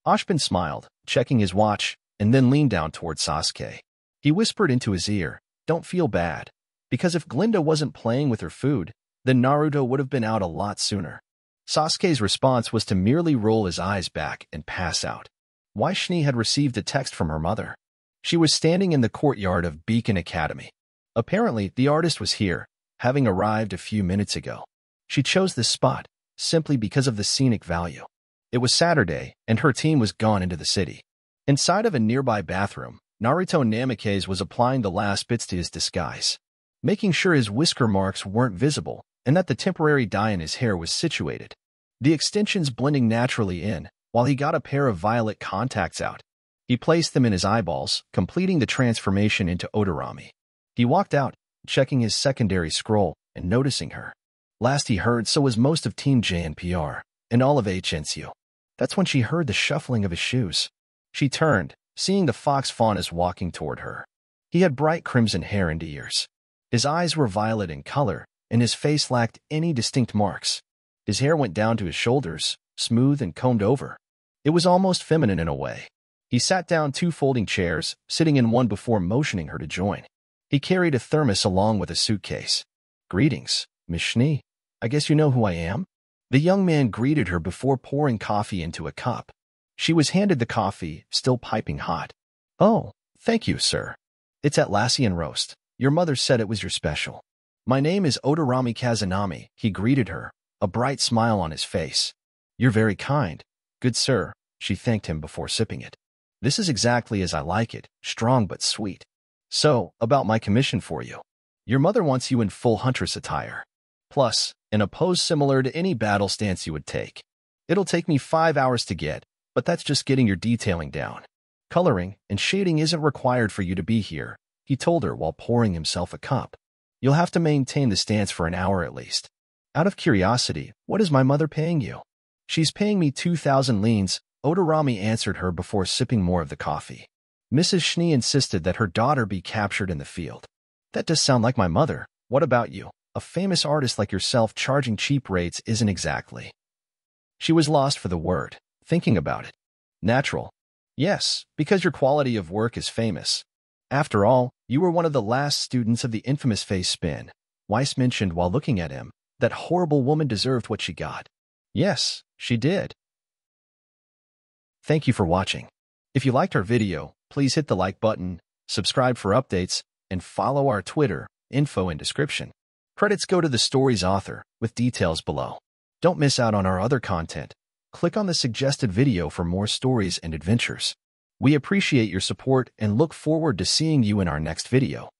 Ashbin smiled, checking his watch, and then leaned down toward Sasuke. He whispered into his ear, "Don't feel bad, because if Glinda wasn't playing with her food, then Naruto would have been out a lot sooner." Sasuke's response was to merely roll his eyes back and pass out. Why Schnee had received a text from her mother. She was standing in the courtyard of Beacon Academy. Apparently, the artist was here, having arrived a few minutes ago. She chose this spot, simply because of the scenic value. It was Saturday, and her team was gone into the city. Inside of a nearby bathroom, Naruto Namikaze was applying the last bits to his disguise, making sure his whisker marks weren't visible, and that the temporary dye in his hair was situated, the extensions blending naturally in, while he got a pair of violet contacts out. He placed them in his eyeballs, completing the transformation into Odorami. He walked out, checking his secondary scroll and noticing her. Last he heard, so was most of Team J N P R and all of H N S U. That's when she heard the shuffling of his shoes. She turned, seeing the fox Faunus walking toward her. He had bright crimson hair and ears. His eyes were violet in color, and his face lacked any distinct marks. His hair went down to his shoulders, smooth and combed over. It was almost feminine in a way. He sat down two folding chairs, sitting in one before motioning her to join. He carried a thermos along with a suitcase. "Greetings, Miss Schnee. I guess you know who I am?" The young man greeted her before pouring coffee into a cup. She was handed the coffee, still piping hot. "Oh, thank you, sir. It's Atlassian roast. Your mother said it was your special." "My name is Odorami Kazanami," he greeted her, a bright smile on his face. "You're very kind, good sir," she thanked him before sipping it. "This is exactly as I like it, strong but sweet. So, about my commission for you. Your mother wants you in full huntress attire, plus in a pose similar to any battle stance you would take. It'll take me five hours to get, but that's just getting your detailing down. Coloring and shading isn't required for you to be here," he told her while pouring himself a cup. "You'll have to maintain the stance for an hour at least." "Out of curiosity, what is my mother paying you?" "She's paying me two thousand leens, Odorami answered her before sipping more of the coffee. "Missus Schnee insisted that her daughter be captured in the field." "That does sound like my mother. What about you? A famous artist like yourself charging cheap rates isn't exactly." She was lost for the word, thinking about it. "Natural. Yes, because your quality of work is famous. After all, you were one of the last students of the infamous face spin." Weiss mentioned while looking at him. "That horrible woman deserved what she got." "Yes, she did." Thank you for watching. If you liked our video, please hit the like button, subscribe for updates, and follow our Twitter, info in description. Credits go to the story's author, with details below. Don't miss out on our other content. Click on the suggested video for more stories and adventures. We appreciate your support and look forward to seeing you in our next video.